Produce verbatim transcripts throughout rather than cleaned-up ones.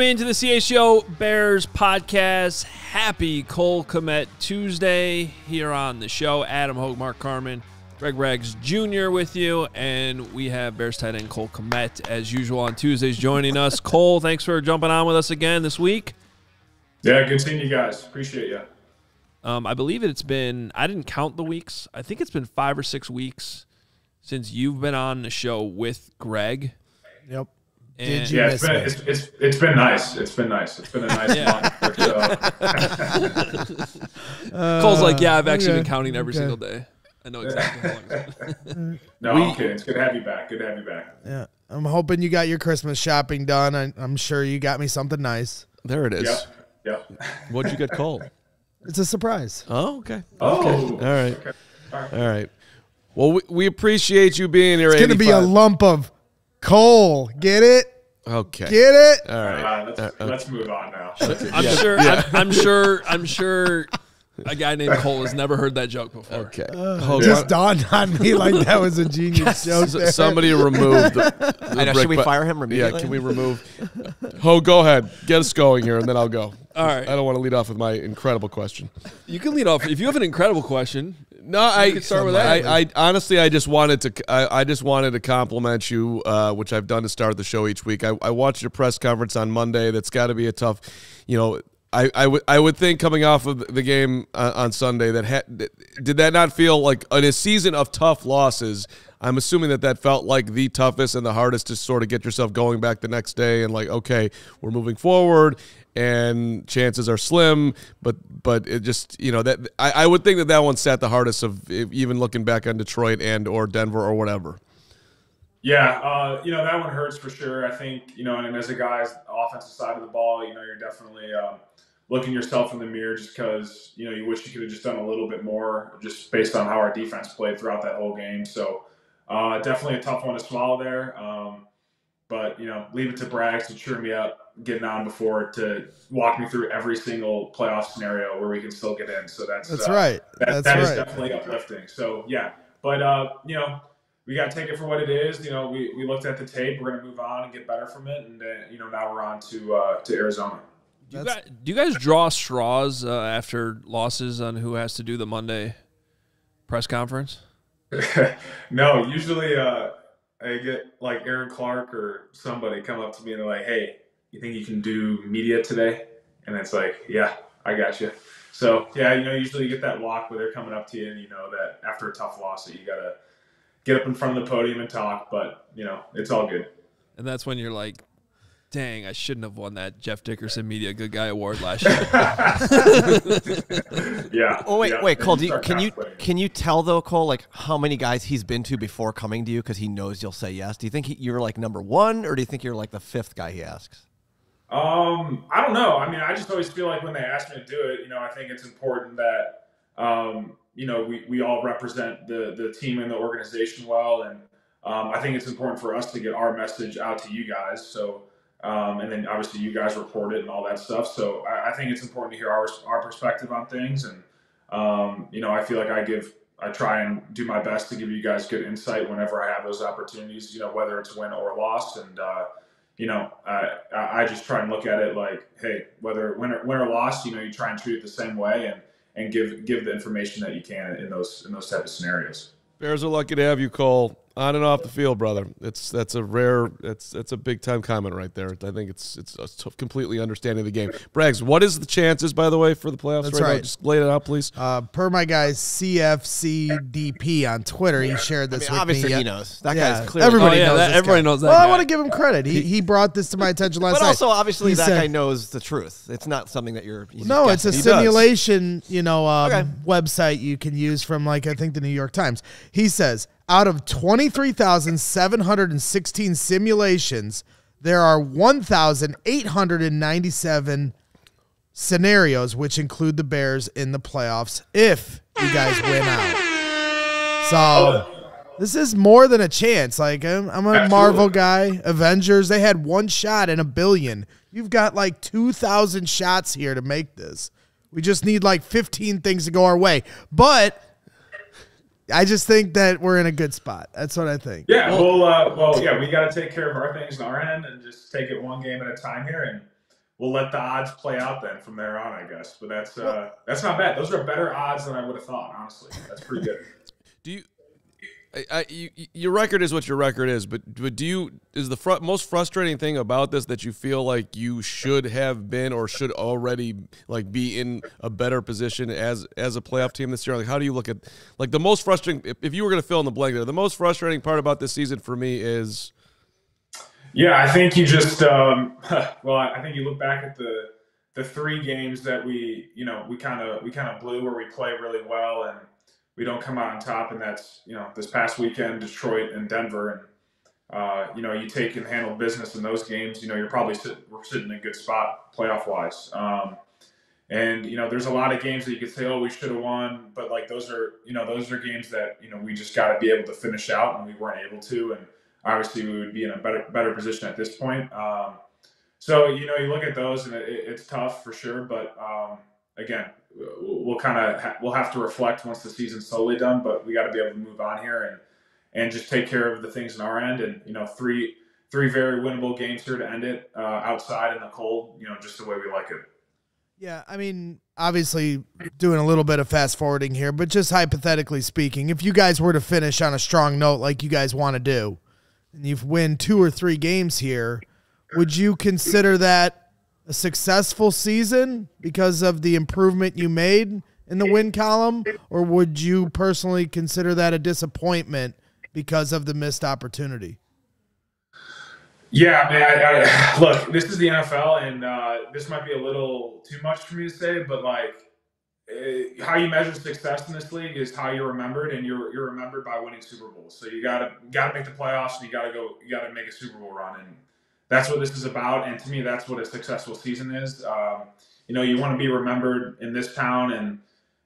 into the C H G O Bears podcast. Happy Cole Kmet Tuesday here on the show. Adam Hoge, Mark Carman, Greg Braggs Junior with you, and we have Bears tight end Cole Kmet as usual on Tuesdays joining us. Cole, thanks for jumping on with us again this week. Yeah, good seeing you guys. Appreciate you. Um, I believe it's been, I didn't count the weeks. I think it's been five or six weeks since you've been on the show with Greg. Yep. Did you yeah, it's been, it's, it's, it's been nice. It's been nice. It's been a nice yeah. month. uh, Cole's like, yeah, I've actually okay. been counting every okay. single day. I know exactly how long it's been. No, we, I'm kidding. It's good to have you back. Good to have you back. Yeah, I'm hoping you got your Christmas shopping done. I, I'm sure you got me something nice. There it is. Yep. Yep. What'd you get, Cole? It's a surprise. Oh, okay. Oh. Okay. All right. Okay. All right. All right. Well, we, we appreciate you being here. It's going to be a lump of Cole, get it? Okay, get it? All right, uh, let's, uh, okay. let's move on now. I'm yeah. sure. Yeah. I'm, I'm sure. I'm sure. A guy named Cole has never heard that joke before. Okay, uh, just dawned on me like that was a genius joke. There. Somebody removed. The, the I know, should we fire him immediately? Yeah, can we remove? Ho, go ahead, get us going here, and then I'll go. All right. I don't want to lead off with my incredible question. You can lead off if you have an incredible question. No, I can start with that. I, I honestly, I just wanted to, I, I just wanted to compliment you, uh, which I've done to start the show each week. I, I watched your press conference on Monday. That's got to be a tough, you know. I, I would I would think coming off of the game uh, on Sunday that ha did that not feel like in a season of tough losses? I'm assuming that that felt like the toughest and the hardest to sort of get yourself going back the next day and like, okay, we're moving forward and chances are slim, but but it just, you know, that I, I would think that that one sat the hardest of even looking back on Detroit and or Denver or whatever. Yeah, uh, you know, that one hurts for sure. I think, you know, and as a guy's offensive side of the ball, you know, you're definitely um, looking yourself in the mirror just because, you know, you wish you could have just done a little bit more just based on how our defense played throughout that whole game. So uh, definitely a tough one to swallow there. Um, but, you know, leave it to Braggs to cheer me up getting on before to walk me through every single playoff scenario where we can still get in. So that's, that's uh, right. That, that's that right. is definitely uplifting. So, yeah, but, uh, you know, we got to take it for what it is. You know, we, we looked at the tape. We're going to move on and get better from it. And, uh, you know, now we're on to uh, to Arizona. Do you, guys, do you guys draw straws uh, after losses on who has to do the Monday press conference? No, usually uh, I get like Aaron Clark or somebody come up to me and they're like, hey, you think you can do media today? And it's like, yeah, I got you. So, yeah, you know, usually you get that walk where they're coming up to you and you know that after a tough loss that you got to get up in front of the podium and talk, but, you know, it's all good. And that's when you're like, dang, I shouldn't have won that Jeff Dickerson Media Good Guy Award last year. yeah. Oh wait, yeah. wait, Cole, do you, can you can you tell though, Cole, like how many guys he's been to before coming to you because he knows you'll say yes? Do you think he, you're like number one, or do you think you're like the fifth guy he asks? Um, I don't know. I mean, I just always feel like when they ask me to do it, you know, I think it's important that um, you know we we all represent the the team and the organization well, and um, I think it's important for us to get our message out to you guys. So. Um, and then obviously you guys report it and all that stuff. So I, I think it's important to hear our, our perspective on things. And, um, you know, I feel like I give, I try and do my best to give you guys good insight whenever I have those opportunities, you know, whether it's win or loss. And, uh, you know, I, I just try and look at it like, hey, whether win or, win or loss, you know, you try and treat it the same way and, and give, give the information that you can in those, in those type of scenarios. Bears are lucky to have you, Cole. On and off the field, brother. It's that's a rare. That's that's a big time comment right there. I think it's it's completely understanding the game. Braggs, what is the chances, by the way, for the playoffs? That's right. right. Now? Just lay it out, please. Uh, per my guy C F C D P on Twitter, he shared this. I mean, with obviously, me. he knows that yeah. guy's clear. Everybody oh, yeah, knows. That, this everybody guy. knows that. Well, guy. I want to give him credit. He he brought this to my attention last night. But also, night. obviously, he that said, guy knows the truth. It's not something that you're. No, guessing. it's a he simulation. Does. You know, um, okay. website you can use from like I think the New York Times. He says, out of twenty-three thousand seven hundred sixteen simulations, there are one thousand eight hundred ninety-seven scenarios, which include the Bears in the playoffs if you guys win out. So this is more than a chance. Like, I'm, I'm a Marvel guy. Avengers, they had one shot in a billion. You've got like two thousand shots here to make this. We just need like fifteen things to go our way. But I just think that we're in a good spot. That's what I think. Yeah, well, uh, well, yeah, we got to take care of our things on our end and just take it one game at a time here, and we'll let the odds play out then from there on, I guess. But that's uh, that's not bad. Those are better odds than I would have thought, honestly. That's pretty good. Do you, I, I, you, your record is what your record is, but but do you is the fr most frustrating thing about this that you feel like you should have been or should already like be in a better position as as a playoff team this year? Like, how do you look at like the most frustrating? If, if you were going to fill in the blank there, the most frustrating part about this season for me is, yeah, I think you just um, well, I think you look back at the the three games that we you know we kind of we kind of blew where we play really well and we don't come out on top, and that's, you know, this past weekend, Detroit and Denver. And, uh, you know, you take and handle business in those games, you know, you're probably sit, we're sitting in a good spot playoff-wise. Um, and, you know, there's a lot of games that you could say, oh, we should have won. But, like, those are, you know, those are games that, you know, we just got to be able to finish out, and we weren't able to. And obviously we would be in a better better position at this point. Um, so, you know, you look at those, and it, it's tough for sure. But, um, again, we'll kind of ha we'll have to reflect once the season's totally done, but we got to be able to move on here and and just take care of the things on our end. And you know, three three very winnable games here to end it uh, outside in the cold. You know, just the way we like it. Yeah, I mean, obviously doing a little bit of fast forwarding here, but just hypothetically speaking, if you guys were to finish on a strong note like you guys want to do, and you've won two or three games here, would you consider that a successful season because of the improvement you made in the win column? Or would you personally consider that a disappointment because of the missed opportunity? Yeah, man, I, I, look, this is the N F L, and uh, this might be a little too much for me to say, but like it, how you measure success in this league is how you're remembered, and you're, you're remembered by winning Super Bowls. So you gotta, gotta make the playoffs, and you gotta go, you gotta make a Super Bowl run. And that's what this is about, and to me, that's what a successful season is. Um, you know, you want to be remembered in this town and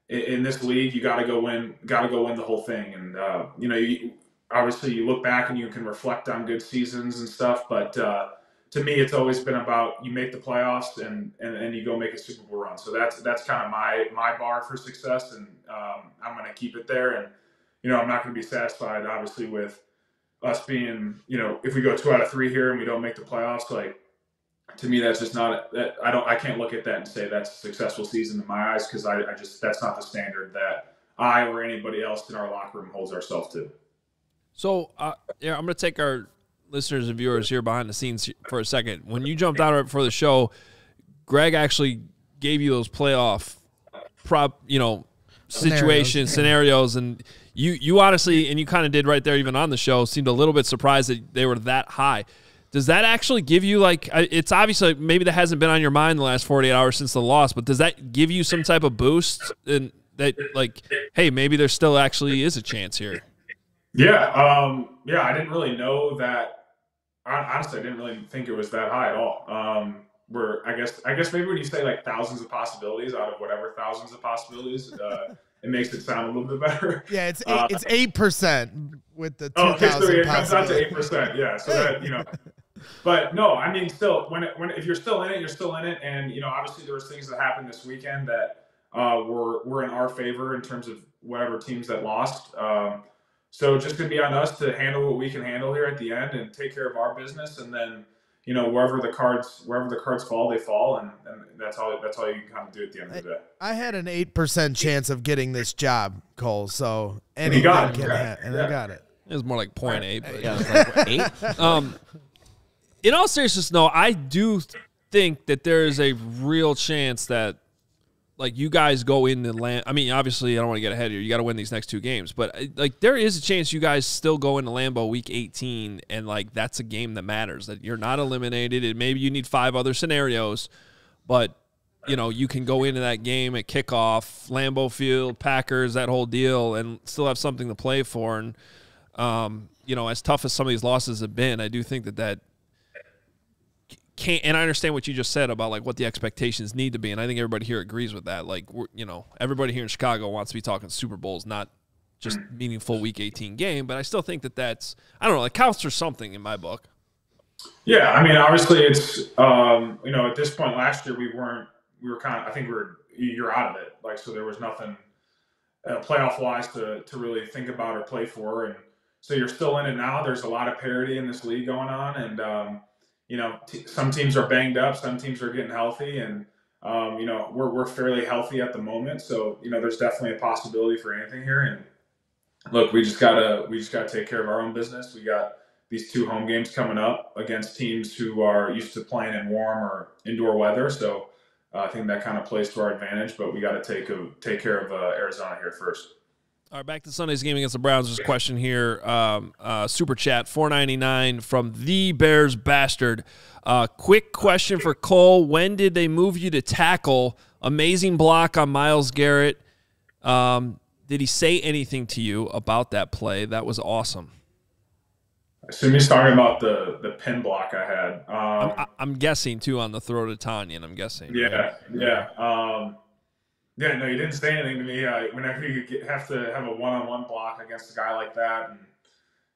in, in this league. You got to go win, got to go win the whole thing. And uh, you know, you, obviously, you look back and you can reflect on good seasons and stuff. But uh, to me, it's always been about you make the playoffs and and, and you go make a Super Bowl run. So that's that's kind of my my bar for success, and um, I'm going to keep it there. And you know, I'm not going to be satisfied, obviously, with us being, you know, if we go two out of three here and we don't make the playoffs, like, to me, that's just not, that I don't, I can't look at that and say that's a successful season in my eyes. Cause I, I just, that's not the standard that I or anybody else in our locker room holds ourselves to. So, uh, yeah, I'm going to take our listeners and viewers here behind the scenes for a second. When you jumped out right before the show, Greg actually gave you those playoff prop, you know, situation scenarios, scenarios and You you honestly, and you kind of did right there even on the show, seemed a little bit surprised that they were that high. Does that actually give you, like, it's obviously maybe that hasn't been on your mind the last forty-eight hours since the loss, but does that give you some type of boost and that, like, hey, maybe there still actually is a chance here? Yeah. Um, yeah, I didn't really know that. Honestly, I didn't really think it was that high at all. Um, we're, I guess, I guess maybe when you say, like, thousands of possibilities out of whatever thousands of possibilities, uh, it makes it sound a little bit better. Yeah, it's eight, uh, it's eight percent with the two thousand. Oh, okay, so it comes out to eight percent. Yeah, so that, you know, but no, I mean, still, when it, when if you're still in it, you're still in it, and you know, obviously, there was things that happened this weekend that uh, were were in our favor in terms of whatever teams that lost. Um, so just gonna be on us to handle what we can handle here at the end and take care of our business, and then you know, wherever the cards, wherever the cards fall, they fall, and, and that's all. That's all you can kind of do at the end of the day. I had an eight percent chance of getting this job, Cole. So anything got it, can happen, and yeah. I got it. It was more like point eight. But yeah, it was like eight. Um, in all seriousness, no, I do think that there is a real chance that, like, you guys go in the land. I mean, obviously, I don't want to get ahead of you. You got to win these next two games. But, like, there is a chance you guys still go into Lambeau week eighteen, and, like, that's a game that matters, that you're not eliminated, and maybe you need five other scenarios. But, you know, you can go into that game at kickoff, Lambeau Field, Packers, that whole deal, and still have something to play for. And, um, you know, as tough as some of these losses have been, I do think that that can't, and I understand what you just said about, like, what the expectations need to be, and I think everybody here agrees with that. Like, we're, you know, everybody here in Chicago wants to be talking Super Bowls, not just meaningful Week eighteen game. But I still think that that's, I don't know, it counts for something in my book. Yeah, I mean, obviously, it's um, you know, at this point last year we weren't, we were kind of, I think we were, you're out of it, like, so there was nothing uh, playoff wise to to really think about or play for, and so you're still in it now. There's a lot of parity in this league going on, and um, you know, t some teams are banged up, some teams are getting healthy, and, um, you know, we're, we're fairly healthy at the moment. So, you know, there's definitely a possibility for anything here. And look, we just gotta, we just gotta take care of our own business. We got these two home games coming up against teams who are used to playing in warm or indoor weather. So uh, I think that kind of plays to our advantage, but we got to take a, take care of uh, Arizona here first. All right, back to Sunday's game against the Browns. There's a question here. Um, uh, super chat, four ninety-nine from the Bears Bastard. Uh, quick question for Cole. When did they move you to tackle? Amazing block on Myles Garrett. Um, did he say anything to you about that play? That was awesome. I assume he's talking about the, the pin block I had. Um, I'm, I'm guessing, too, on the throw to Tanyan, I'm guessing. Yeah, right? yeah. Um, Yeah, no, he didn't say anything to me. Uh, whenever you get, have to have a one-on-one block against a guy like that, and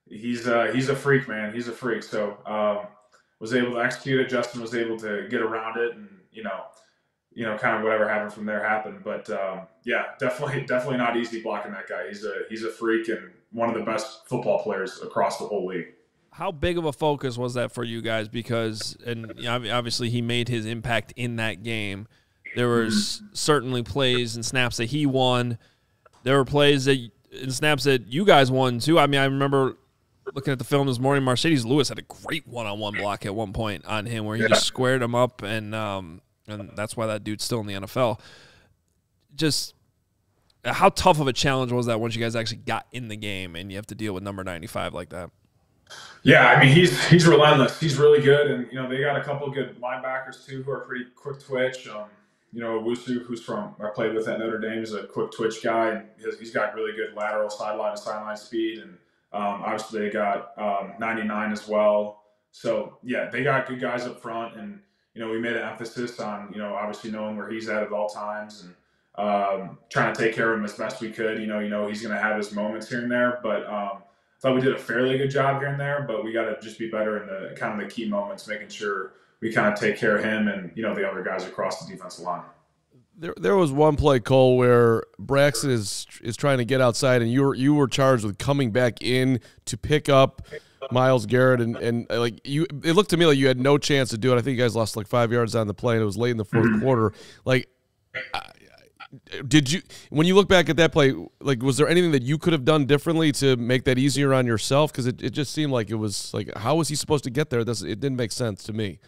he's uh, he's a freak, man. He's a freak. So um, was able to execute it. Justin was able to get around it, and you know, you know, kind of whatever happened from there happened. But um, yeah, definitely, definitely not easy blocking that guy. He's a he's a freak and one of the best football players across the whole league. How big of a focus was that for you guys? Because, and obviously he made his impact in that game. There was certainly plays and snaps that he won. There were plays that and snaps that you guys won, too. I mean, I remember looking at the film this morning. Mercedes Lewis had a great one-on-one block at one point on him where he yeah. just squared him up, and um, and that's why that dude's still in the N F L. Just how tough of a challenge was that once you guys actually got in the game and you have to deal with number ninety-five like that? Yeah, I mean, he's he's relentless. He's really good, and, you know, they got a couple of good linebackers, too, who are pretty quick twitch. Um You know, Owusu, who's from, I played with at Notre Dame, is a quick twitch guy. And he's, he's got really good lateral sideline to sideline speed. And um, obviously they got um, ninety-nine as well. So, yeah, they got good guys up front. And, you know, we made an emphasis on, you know, obviously knowing where he's at at all times and um, trying to take care of him as best we could. You know, you know he's going to have his moments here and there. But um, I thought we did a fairly good job here and there. But we got to just be better in the kind of the key moments, making sure we kind of take care of him and, you know, the other guys across the defensive line. There, there was one play, Cole, where Braxton is is trying to get outside, and you were you were charged with coming back in to pick up Myles Garrett, and and like you, it looked to me like you had no chance to do it. I think you guys lost like five yards on the play, and it was late in the fourth quarter. Like, did you when you look back at that play, like, was there anything that you could have done differently to make that easier on yourself? Because it it just seemed like it was like, how was he supposed to get there? That's, it didn't make sense to me.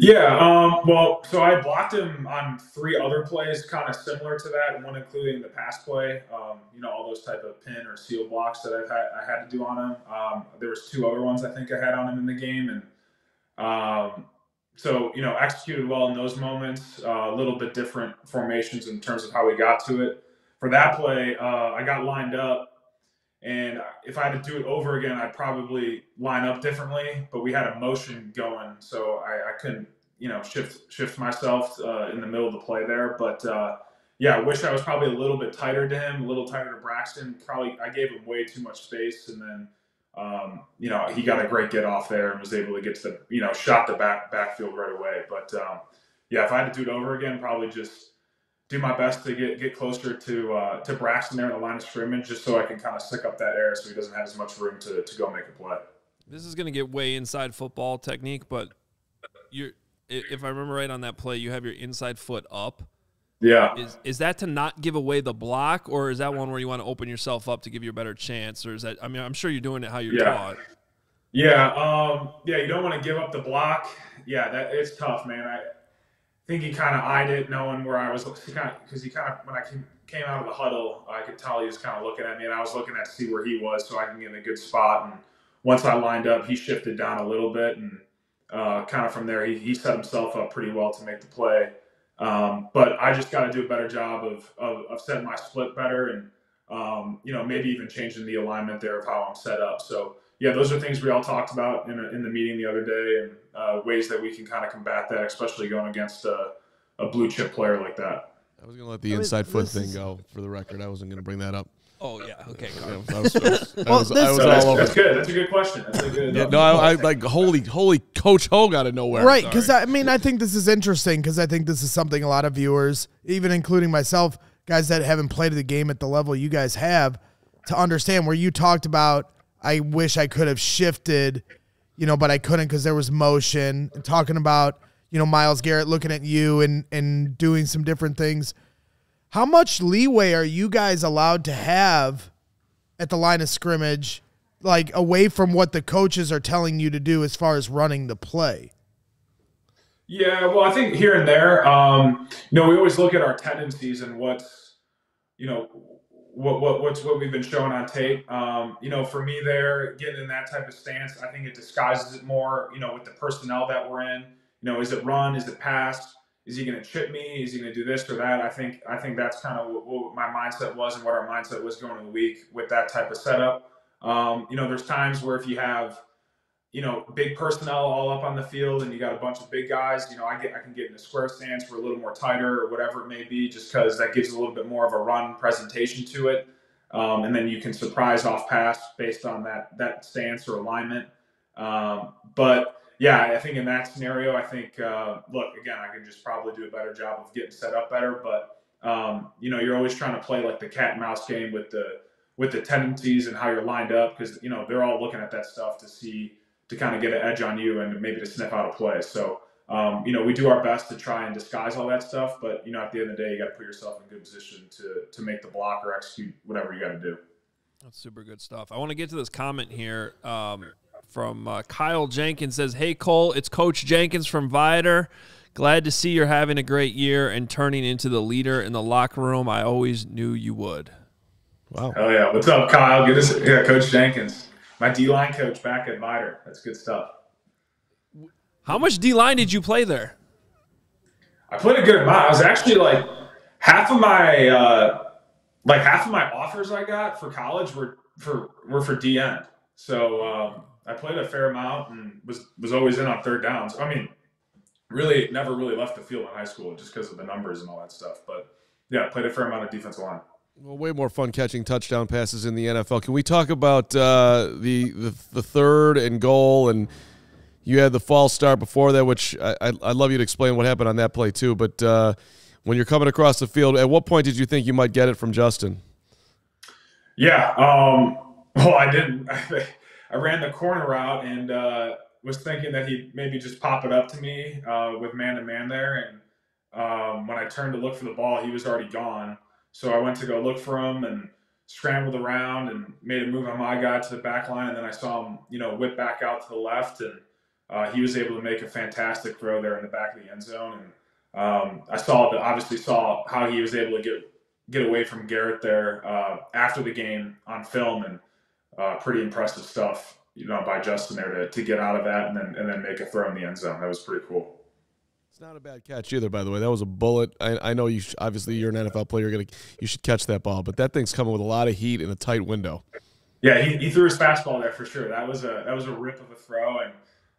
Yeah, um, well, so I blocked him on three other plays kind of similar to that, one including the pass play, um, you know, all those type of pin or seal blocks that I've had, I had to do on him. Um, there was two other ones I think I had on him in the game. And um, so, you know, executed well in those moments, uh, a little bit different formations in terms of how we got to it. For that play, uh, I got lined up. And if I had to do it over again, I'd probably line up differently. But we had a motion going, so I, I couldn't, you know, shift shift myself uh, in the middle of the play there. But uh, yeah, I wish I was probably a little bit tighter to him, a little tighter to Braxton. Probably I gave him way too much space, and then um, you know, he got a great get off there and was able to get to the, you know, shot the back backfield right away. But um, yeah, if I had to do it over again, probably just do my best to get get closer to uh, to Braxton there in the line of scrimmage, just so I can kind of stick up that air so he doesn't have as much room to to go make a play. This is going to get way inside football technique, but you're, if I remember right on that play, you have your inside foot up, Yeah. Is, is that to not give away the block, or is that one where you want to open yourself up to give you a better chance? Or is that, I mean, I'm sure you're doing it how you're yeah. taught. Yeah. Um, yeah. You don't want to give up the block. Yeah. That it's tough, man. I think he kind of eyed it knowing where I was looking, because he kind of, when I came, came out of the huddle, I could tell he was kind of looking at me, and I was looking at to see where he was so I can get in a good spot. And once I lined up, he shifted down a little bit, and uh, kind of from there, he, he set himself up pretty well to make the play. Um, but I just got to do a better job of, of, of setting my split better, and, um, you know, maybe even changing the alignment there of how I'm set up. So yeah, those are things we all talked about in, a, in the meeting the other day, and uh, ways that we can kind of combat that, especially going against a, a blue chip player like that. I was going to let the I inside mean, foot thing is... go for the record. I wasn't going to bring that up. Oh yeah. Okay. I was, I was, well, I was, I was so that's, all over. That's good. That's a good question. That's a good. Yeah, no, I, I like holy, holy Coach Hoge out of nowhere. Right, because I mean, I think this is interesting, because I think this is something a lot of viewers, even including myself, guys that haven't played the game at the level you guys have, to understand. Where you talked about, I wish I could have shifted, you know, but I couldn't because there was motion. And talking about, you know, Myles Garrett looking at you and and doing some different things. How much leeway are you guys allowed to have at the line of scrimmage, like away from what the coaches are telling you to do as far as running the play? Yeah, well, I think here and there, um, you know, we always look at our tendencies and what's, you know, what what what's what we've been shown on tape. Um, you know, for me, there getting in that type of stance, I think it disguises it more. You know, with the personnel that we're in, you know, is it run? Is it pass? Is he going to chip me? Is he going to do this or that? I think I think that's kind of what, what my mindset was, and what our mindset was going into the week with that type of setup. Um, you know, there's times where if you have, you know, big personnel all up on the field and you got a bunch of big guys, you know, I get I can get in a square stance for a little more tighter or whatever it may be, just because that gives a little bit more of a run presentation to it, um, and then you can surprise off pass based on that that stance or alignment. Um, but yeah, I think in that scenario, I think, uh, look, again, I can just probably do a better job of getting set up better. But, um, you know, you're always trying to play like the cat and mouse game with the with the tendencies and how you're lined up, because, you know, they're all looking at that stuff to see, to kind of get an edge on you and maybe to sniff out a play. So, um, you know, we do our best to try and disguise all that stuff. But, you know, at the end of the day, you got to put yourself in a good position to, to make the block or execute whatever you got to do. That's super good stuff. I want to get to this comment here. Um From uh, Kyle Jenkins says, "Hey Cole, it's Coach Jenkins from Viator. Glad to see you're having a great year and turning into the leader in the locker room I always knew you would." Wow! Hell yeah! What's up, Kyle? Good to see you. Yeah, Coach Jenkins, my D line coach back at Viator. That's good stuff. How much D line did you play there? I played a good amount. I was actually like half of my uh, like half of my offers I got for college were for were for D end. So. Um, I played a fair amount and was, was always in on third downs. I mean, really never really left the field in high school just because of the numbers and all that stuff. But, yeah, played a fair amount of defensive line. Well, way more fun catching touchdown passes in the N F L. Can we talk about uh, the, the the third and goal? And you had the false start before that, which I, I'd love you to explain what happened on that play too. But uh, when you're coming across the field, at what point did you think you might get it from Justin? Yeah. Um, well, I didn't. I ran the corner route and uh, was thinking that he'd maybe just pop it up to me uh, with man-to-man there. And um, when I turned to look for the ball, he was already gone. So I went to go look for him and scrambled around and made a move on my guy to the back line. And then I saw him, you know, whip back out to the left. And uh, he was able to make a fantastic throw there in the back of the end zone. And um, I saw that, obviously saw how he was able to get, get away from Garrett there uh, after the game on film. And Uh, pretty impressive stuff, you know, by Justin there to, to get out of that and then and then make a throw in the end zone. That was pretty cool. It's not a bad catch either, by the way. That was a bullet. I, I know you sh obviously you're an N F L player. You're gonna you should catch that ball, but that thing's coming with a lot of heat in a tight window. Yeah, he, he threw his fastball there for sure. That was a that was a rip of a throw, and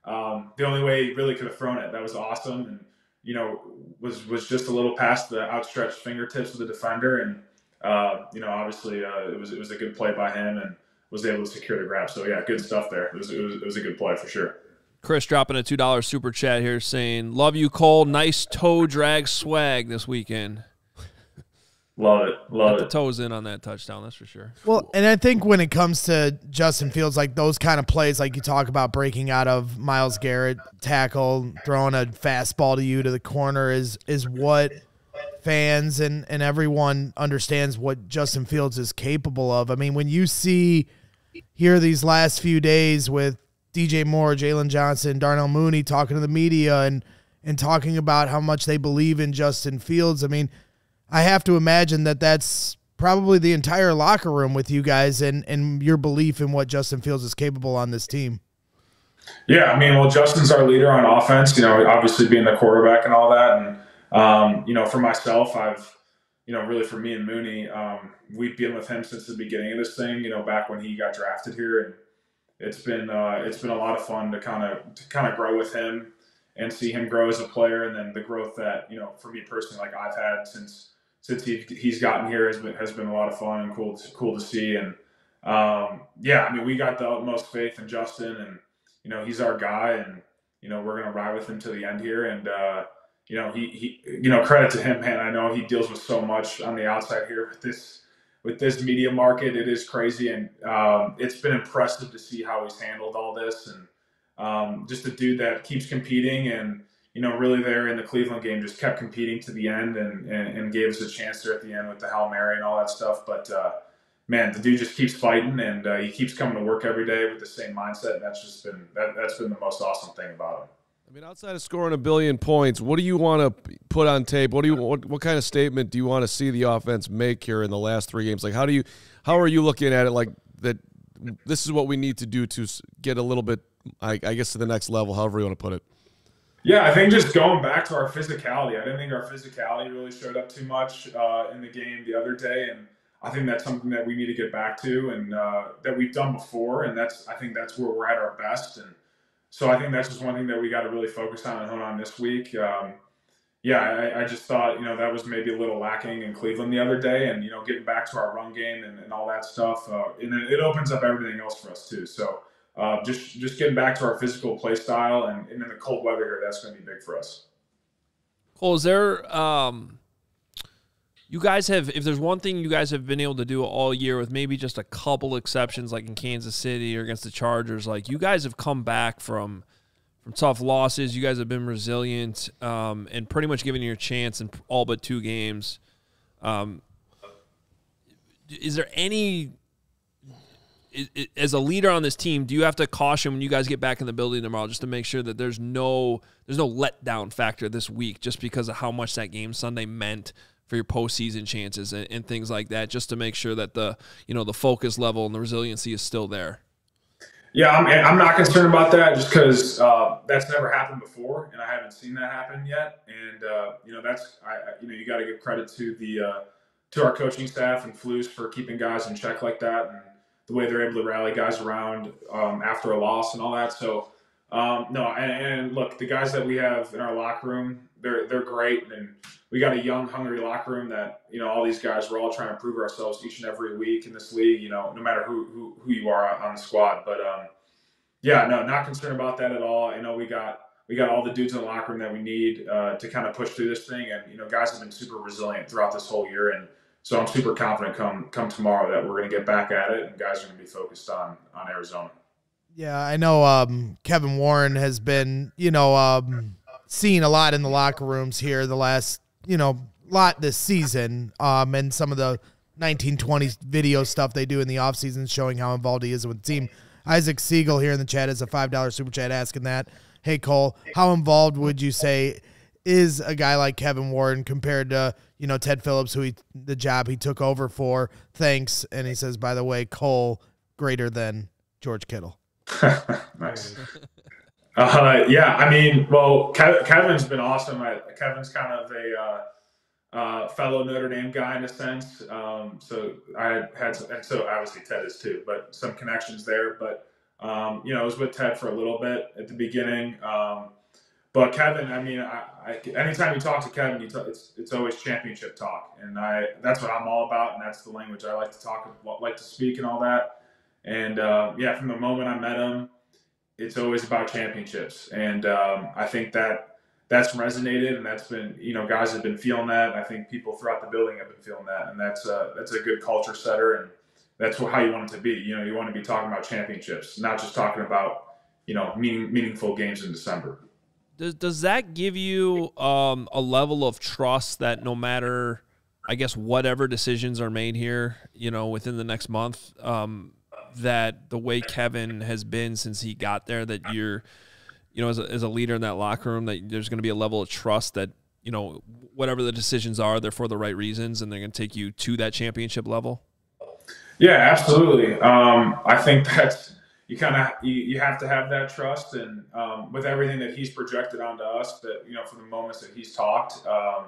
um, the only way he really could have thrown it. That was awesome, and you know was was just a little past the outstretched fingertips of the defender, and uh, you know obviously uh, it was it was a good play by him and was able to secure the grab. So, yeah, good stuff there. It was, it was, it was a good play for sure. Chris dropping a two dollar super chat here saying, "Love you, Cole. Nice toe drag swag this weekend." Love it. Love it. Put the toes in on that touchdown, that's for sure. Well, and I think when it comes to Justin Fields, like those kind of plays, like you talk about breaking out of Myles Garrett, tackle, throwing a fastball to you to the corner is is what fans and, and everyone understands what Justin Fields is capable of. I mean, when you see here these last few days with D J Moore, Jaylen Johnson, Darnell Mooney talking to the media and, and talking about how much they believe in Justin Fields, I mean, I have to imagine that that's probably the entire locker room with you guys and, and your belief in what Justin Fields is capable on this team. Yeah, I mean, well, Justin's our leader on offense, you know, obviously being the quarterback and all that. And, um, you know, for myself, I've, you know, really for me and Mooney, um, we've been with him since the beginning of this thing, you know, back when he got drafted here. And it's been, uh, it's been a lot of fun to kind of, to kind of grow with him and see him grow as a player. And then the growth that, you know, for me personally, like I've had since, since he, he's gotten here has been, has been a lot of fun and cool, cool to see. And, um, yeah, I mean, we got the utmost faith in Justin and, you know, he's our guy and, you know, we're going to ride with him to the end here. And, uh, you know, he, he, you know, credit to him, man. I know he deals with so much on the outside here with this, with this media market. It is crazy. And, um, it's been impressive to see how he's handled all this. And, um, just a dude that keeps competing and, you know, really there in the Cleveland game, just kept competing to the end and, and, and gave us a chance there at the end with the Hail Mary and all that stuff. But, uh, man, the dude just keeps fighting, and uh, he keeps coming to work every day with the same mindset. And that's just been that, that's been the most awesome thing about him. I mean, outside of scoring a billion points, what do you want to put on tape? What do you what, what kind of statement do you want to see the offense make here in the last three games? Like, how do you how are you looking at it? Like that, this is what we need to do to get a little bit, I, I guess, to the next level. However you want to put it. Yeah, I think just going back to our physicality. I didn't think our physicality really showed up too much uh, in the game the other day, and I think that's something that we need to get back to and uh, that we've done before. And that's, I think that's where we're at our best. And so I think that's just one thing that we got to really focus on and hone on this week. Um, yeah, I, I just thought, you know, that was maybe a little lacking in Cleveland the other day and, you know, getting back to our run game and, and all that stuff. Uh, and it opens up everything else for us too. So uh, just, just getting back to our physical play style and, and in the cold weather here, that's going to be big for us. Cole, is there, um, you guys have, if there's one thing you guys have been able to do all year with maybe just a couple exceptions like in Kansas City or against the Chargers, like you guys have come back from from tough losses. You guys have been resilient um, and pretty much given your chance in all but two games. Um, is there any, is, is, as a leader on this team, do you have to caution when you guys get back in the building tomorrow just to make sure that there's no, there's no letdown factor this week just because of how much that game Sunday meant for your postseason chances and, and things like that, just to make sure that the, you know, the focus level and the resiliency is still there? Yeah, I'm, I'm not concerned about that just because uh, that's never happened before, and I haven't seen that happen yet. And uh, you know, that's I, you know, you got to give credit to the uh, to our coaching staff and Flus for keeping guys in check like that, and the way they're able to rally guys around um, after a loss and all that. So um, no, and, and look, the guys that we have in our locker room, they're they're great, and we got a young, hungry locker room that, you know, all these guys, we're all trying to prove ourselves each and every week in this league, you know, no matter who who, who you are on the squad. But, um, yeah, no, not concerned about that at all. I know we got we got all the dudes in the locker room that we need uh, to kind of push through this thing. And, you know, guys have been super resilient throughout this whole year. And so I'm super confident come come tomorrow that we're going to get back at it and guys are going to be focused on, on Arizona. Yeah, I know um, Kevin Warren has been, you know, um, seen a lot in the locker rooms here the last, you know, lot this season, um, and some of the nineteen twenties video stuff they do in the offseason showing how involved he is with the team. Isaac Siegel here in the chat is a five dollar super chat asking that. Hey, Cole, how involved would you say is a guy like Kevin Warren compared to, you know, Ted Phillips, who he, the job he took over for? Thanks. And he says, by the way, Cole, greater than George Kittle. Nice. Uh, yeah, I mean, well, Kev Kevin's been awesome. I, Kevin's kind of a uh, uh, fellow Notre Dame guy in a sense. Um, so I had, some, and so obviously Ted is too, but some connections there. But um, you know, I was with Ted for a little bit at the beginning. Um, but Kevin, I mean, I, I, anytime you talk to Kevin, you talk, it's it's always championship talk, and I that's what I'm all about, and that's the language I like to talk, like to speak, and all that. And uh, yeah, from the moment I met him, it's always about championships. And um, I think that that's resonated, and that's been, you know, guys have been feeling that. And I think people throughout the building have been feeling that. And that's a, that's a good culture setter. And that's what, how you want it to be. You know, you want to be talking about championships, not just talking about, you know, meaning, meaningful games in December. does, does that give you um, a level of trust that no matter, I guess, whatever decisions are made here, you know, within the next month, um, that the way Kevin has been since he got there, that you're, you know, as a, as a leader in that locker room, that there's going to be a level of trust that, you know, whatever the decisions are, they're for the right reasons and they're going to take you to that championship level? Yeah, absolutely. Um, I think that's, you kind of, you, you have to have that trust. And um, with everything that he's projected onto us, that, you know, for the moments that he's talked, um,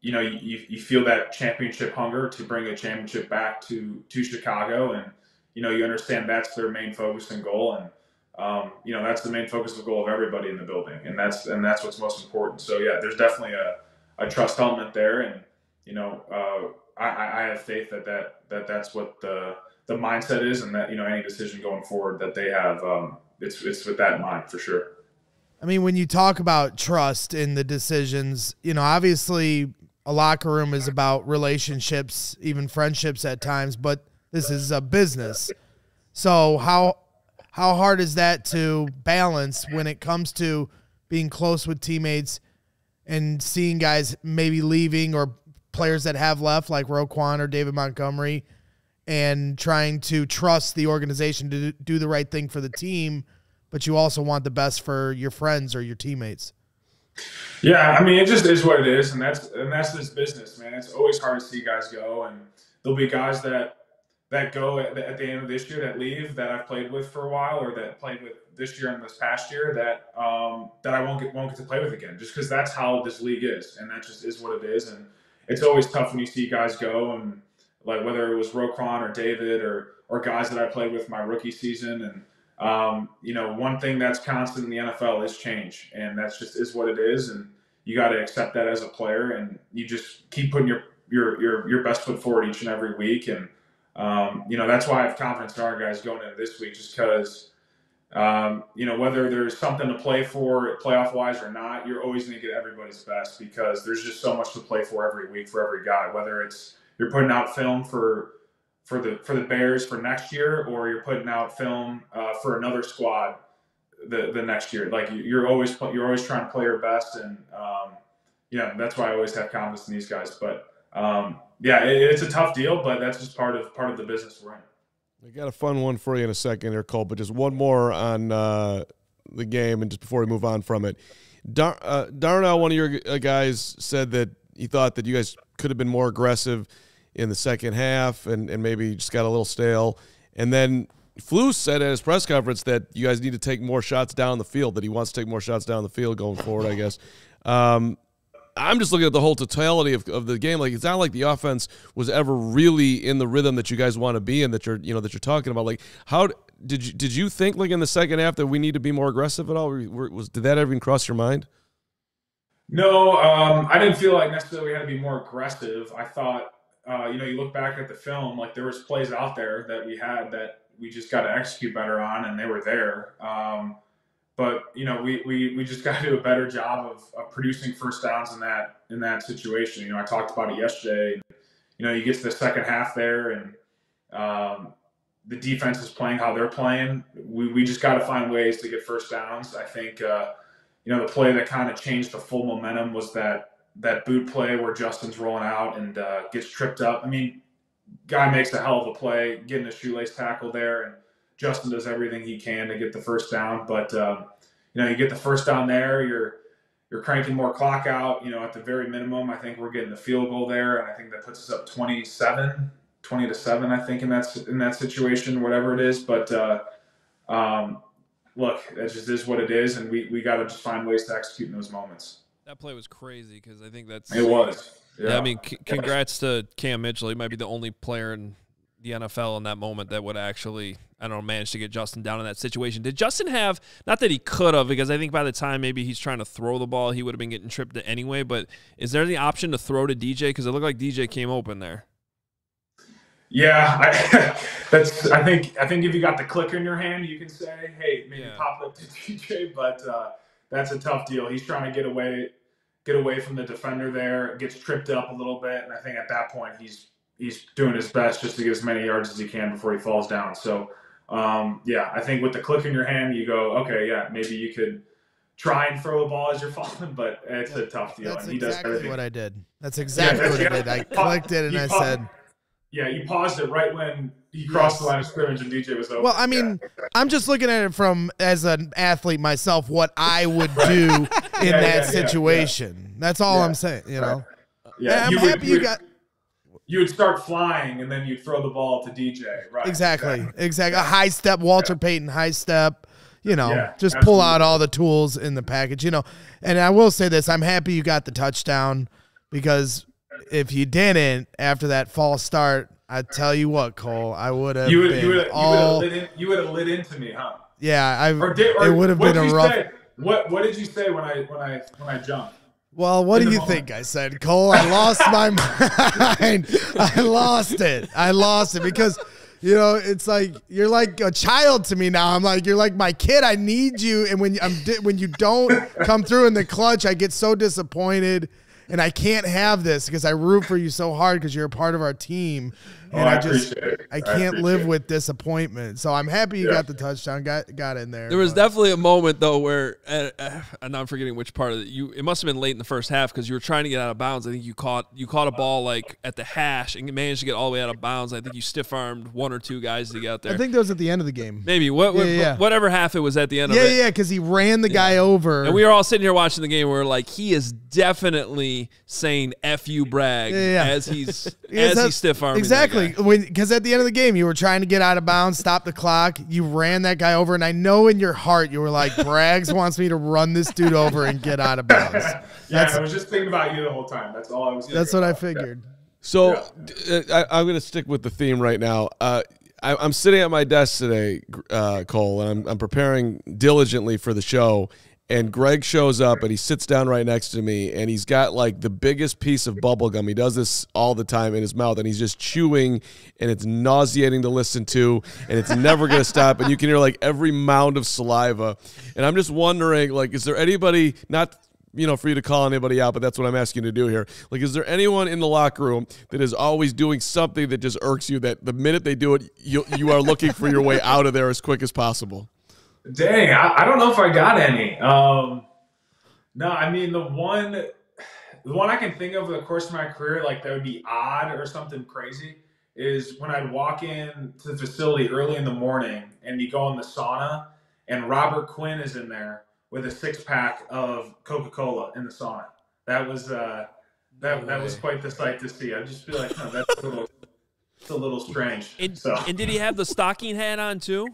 you know, you, you feel that championship hunger to bring a championship back to, to Chicago. And, you know, you understand that's their main focus and goal. And, um, you know, that's the main focus and goal of everybody in the building. And that's, and that's what's most important. So yeah, there's definitely a, a trust element there. And, you know, uh, I, I have faith that, that that that's what the the mindset is, and that, you know, any decision going forward that they have, um, it's it's with that in mind for sure. I mean, when you talk about trust in the decisions, you know, obviously a locker room is about relationships, even friendships at times, but this is a business. So how how hard is that to balance when it comes to being close with teammates and seeing guys maybe leaving, or players that have left like Roquan or David Montgomery, and trying to trust the organization to do the right thing for the team, but you also want the best for your friends or your teammates? Yeah. I mean, it just is what it is. And that's, and that's this business, man. It's always hard to see guys go, and there'll be guys that, that go at the, at the end of this year that leave, that I've played with for a while, or that played with this year and this past year, that, um, that I won't get, won't get to play with again, just cause that's how this league is. And that just is what it is. And it's always tough when you see guys go, and like whether it was Roquan or David or or guys that I played with my rookie season. And um, you know, one thing that's constant in the N F L is change, and that's just is what it is, and you got to accept that as a player, and you just keep putting your your your your best foot forward each and every week. And um, you know, that's why I have confidence in our guys going into this week, just because um, you know, whether there's something to play for playoff wise or not, you're always going to get everybody's best, because there's just so much to play for every week for every guy, whether it's you're putting out film for, for the, for the Bears for next year, or you're putting out film uh, for another squad the, the next year. Like you're always, you're always trying to play your best. And um, yeah, that's why I always have confidence in these guys. But um, yeah, it, it's a tough deal, but that's just part of, part of the business we're in. I got a fun one for you in a second here, Cole, but just one more on uh, the game, and just before we move on from it. Dar uh, Darnell, one of your guys, said that he thought that you guys could have been more aggressive in the second half, and, and maybe just got a little stale. And then Flus said at his press conference that you guys need to take more shots down the field, that he wants to take more shots down the field going forward, I guess. Um, I'm just looking at the whole totality of, of the game. Like, it's not like the offense was ever really in the rhythm that you guys want to be in, that you're, you know, that you're talking about. Like, how did you, did you think, like, in the second half that we need to be more aggressive at all? Were, was, did that ever even cross your mind? No, um, I didn't feel like necessarily we had to be more aggressive. I thought, uh, you know, you look back at the film, like there was plays out there that we had that we just got to execute better on, and they were there. Um, But, you know, we, we, we just got to do a better job of, of producing first downs in that in that situation. You know, I talked about it yesterday. You know, you get to the second half there, and um, the defense is playing how they're playing. We, we just got to find ways to get first downs. I think, uh, you know, the play that kind of changed the full momentum was that, that boot play where Justin's rolling out and uh, gets tripped up. I mean, guy makes a hell of a play, getting a shoelace tackle there, and Justin does everything he can to get the first down. But, um, you know, you get the first down there, you're you're cranking more clock out. You know, at the very minimum, I think we're getting the field goal there, and I think that puts us up twenty-seven, twenty to seven, I think, in that, in that situation, whatever it is. But, uh, um, look, that just is what it is, and we, we got to just find ways to execute in those moments. That play was crazy, because I think that's – It was. Yeah, yeah, I mean, c congrats to Cam Mitchell. He might be the only player in the N F L in that moment that would actually – I don't know, managed to get Justin down in that situation. Did Justin have, not that he could have, because I think by the time maybe he's trying to throw the ball, he would have been getting tripped anyway, but is there the option to throw to D J? Because it looked like D J came open there. Yeah, I, that's, I think I think if you got the clicker in your hand, you can say, hey, maybe yeah. pop up to D J, but uh, that's a tough deal. He's trying to get away, get away from the defender there, gets tripped up a little bit, and I think at that point he's, he's doing his best just to get as many yards as he can before he falls down. So, Um, yeah, I think with the click in your hand, you go, okay, yeah, maybe you could try and throw a ball as you're falling, but it's a tough deal. That's and he exactly does everything. What I did. That's exactly yeah, that's, what I did. I clicked it and you I paused. said, yeah, you paused it right when he crossed yes. the line of scrimmage and D J was open. Well, I mean, yeah. I'm just looking at it from, as an athlete myself, what I would right. do in yeah, that yeah, situation. Yeah, yeah. That's all yeah. I'm saying, you know? Yeah, and I'm you happy would, you would, got. You would start flying, and then you'd throw the ball to D J, right? Exactly, exactly. exactly. A high step, Walter yeah. Payton high step, you know, yeah, just absolutely. pull out all the tools in the package, you know. And I will say this, I'm happy you got the touchdown, because if you didn't after that false start, I tell you what, Cole, I would have been you would, all... You would have lit, in, you would have lit into me, huh? Yeah, I, or did, or it would have been a rough... Say? What, what did you say when I, when I, when I jumped? Well, what do you think I said, Cole? I lost my mind. I lost it. I lost it because, you know, it's like you're like a child to me now. I'm like, you're like my kid. I need you. And when I'm when you don't come through in the clutch, I get so disappointed, and I can't have this because I root for you so hard because you're a part of our team. And oh, I, I just I can't I live it. with disappointment. So I'm happy you yeah. got the touchdown, got got in there. There was but. definitely a moment though where, and I'm forgetting which part of it. You it must have been late in the first half because you were trying to get out of bounds. I think you caught you caught a ball like at the hash and managed to get all the way out of bounds. I think you stiff armed one or two guys to get out there. I think that was at the end of the game. Maybe what, yeah, what yeah. whatever half it was at the end yeah, of it. Yeah, yeah, because he ran the yeah. guy over. And we were all sitting here watching the game. We were like, he is definitely saying "F you, Bragg," yeah, yeah. as he's as he stiff armed exactly. Because at the end of the game, you were trying to get out of bounds, stop the clock. You ran that guy over, and I know in your heart you were like, Braggs wants me to run this dude over and get out of bounds. Yeah, I was just thinking about you the whole time. That's all I was thinking That's what about. I figured. Yeah. So yeah. I, I'm going to stick with the theme right now. Uh, I, I'm sitting at my desk today, uh, Cole, and I'm, I'm preparing diligently for the show, and Greg shows up, and he sits down right next to me, and he's got, like, the biggest piece of bubble gum. He does this all the time in his mouth, and he's just chewing, and it's nauseating to listen to, and it's never going to stop, and you can hear, like, every mound of saliva. And I'm just wondering, like, is there anybody, not, you know, for you to call anybody out, but that's what I'm asking you to do here. Like, is there anyone in the locker room that is always doing something that just irks you, that the minute they do it, you, you are looking for your way out of there as quick as possible? Dang, I, I don't know if I got any. Um, no, I mean, the one the one I can think of over the course of my career, like that would be odd or something crazy, is when I'd walk in to the facility early in the morning and you go in the sauna and Robert Quinn is in there with a six-pack of Coca-Cola in the sauna. That was uh, that, no that was quite the sight to see. I'd just be like, no, that's a little, that's a little strange. And, so. and did he have the stocking hat on too?